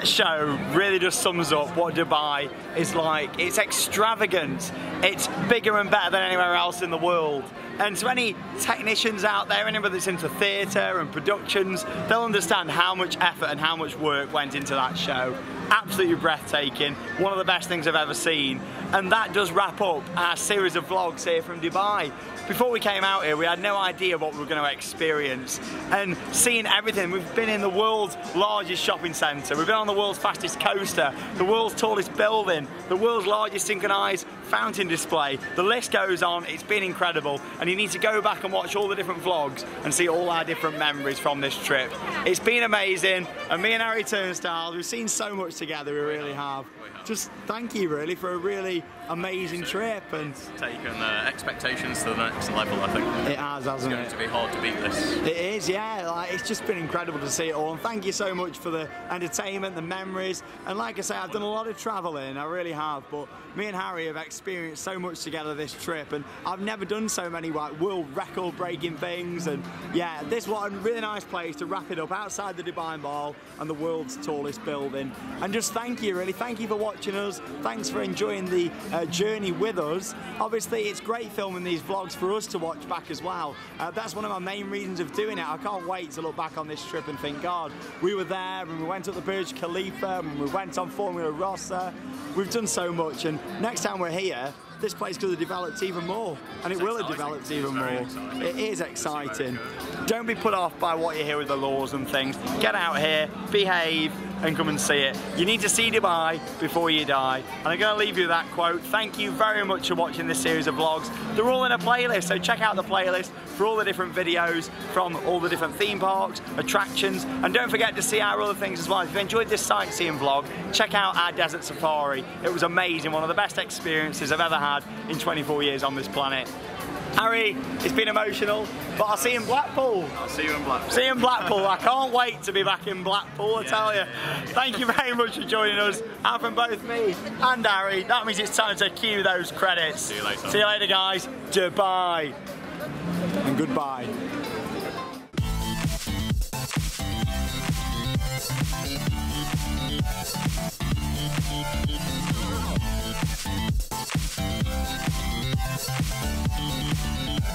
Show really just sums up what Dubai is like. It's extravagant, it's bigger and better than anywhere else in the world. And to any technicians out there, anybody that's into theatre and productions, they'll understand how much effort and how much work went into that show. Absolutely breathtaking, one of the best things I've ever seen. And that does wrap up our series of vlogs here from Dubai. Before we came out here, we had no idea what we were going to experience. And seeing everything, we've been in the world's largest shopping centre, we've been on the world's fastest coaster, the world's tallest building, the world's largest synchronised fountain display. The list goes on, it's been incredible. And you need to go back and watch all the different vlogs and see all our different memories from this trip. It's been amazing, and me and Harry Turnstile, we've seen so much together, we really have. Just thank you really for a really amazing trip, and it's taken expectations to the next level. I think it has, hasn't it? It's going to be hard to beat this. It is, yeah. Like, it's just been incredible to see it all, and thank you so much for the entertainment, the memories, and like I say, I've done a lot of travelling, I really have, but me and Harry have experienced so much together this trip, and I've never done so many like world record breaking things. And yeah, this was a really nice place to wrap it up, outside the Dubai Mall and the world's tallest building. And just thank you really, thank you for watching us, thanks for enjoying the journey with us. Obviously it's great filming these vlogs for us to watch back as well. That's one of my main reasons of doing it. I can't wait to look back on this trip and think, God, we were there, and we went up the Burj Khalifa, and we went on Formula Rossa. We've done so much, and next time we're here, this place could have developed even more, and it will have developed even more. It is exciting. Don't be put off by what you hear with the laws and things. Get out here, behave, and come and see it. You need to see Dubai before you die. And I'm going to leave you with that quote. Thank you very much for watching this series of vlogs. They're all in a playlist, so check out the playlist for all the different videos from all the different theme parks, attractions, and don't forget to see our other things as well. If you enjoyed this sightseeing vlog, check out our desert safari. It was amazing, one of the best experiences I've ever had in 24 years on this planet. Harry, it's been emotional, but I'll see you in Blackpool. I'll see you in Blackpool. See you in Blackpool. I can't wait to be back in Blackpool, I tell you. Yeah. Thank you very much for joining us. And from both me and Harry, that means it's time to cue those credits. See you later. See you later, guys. Dubai. And goodbye.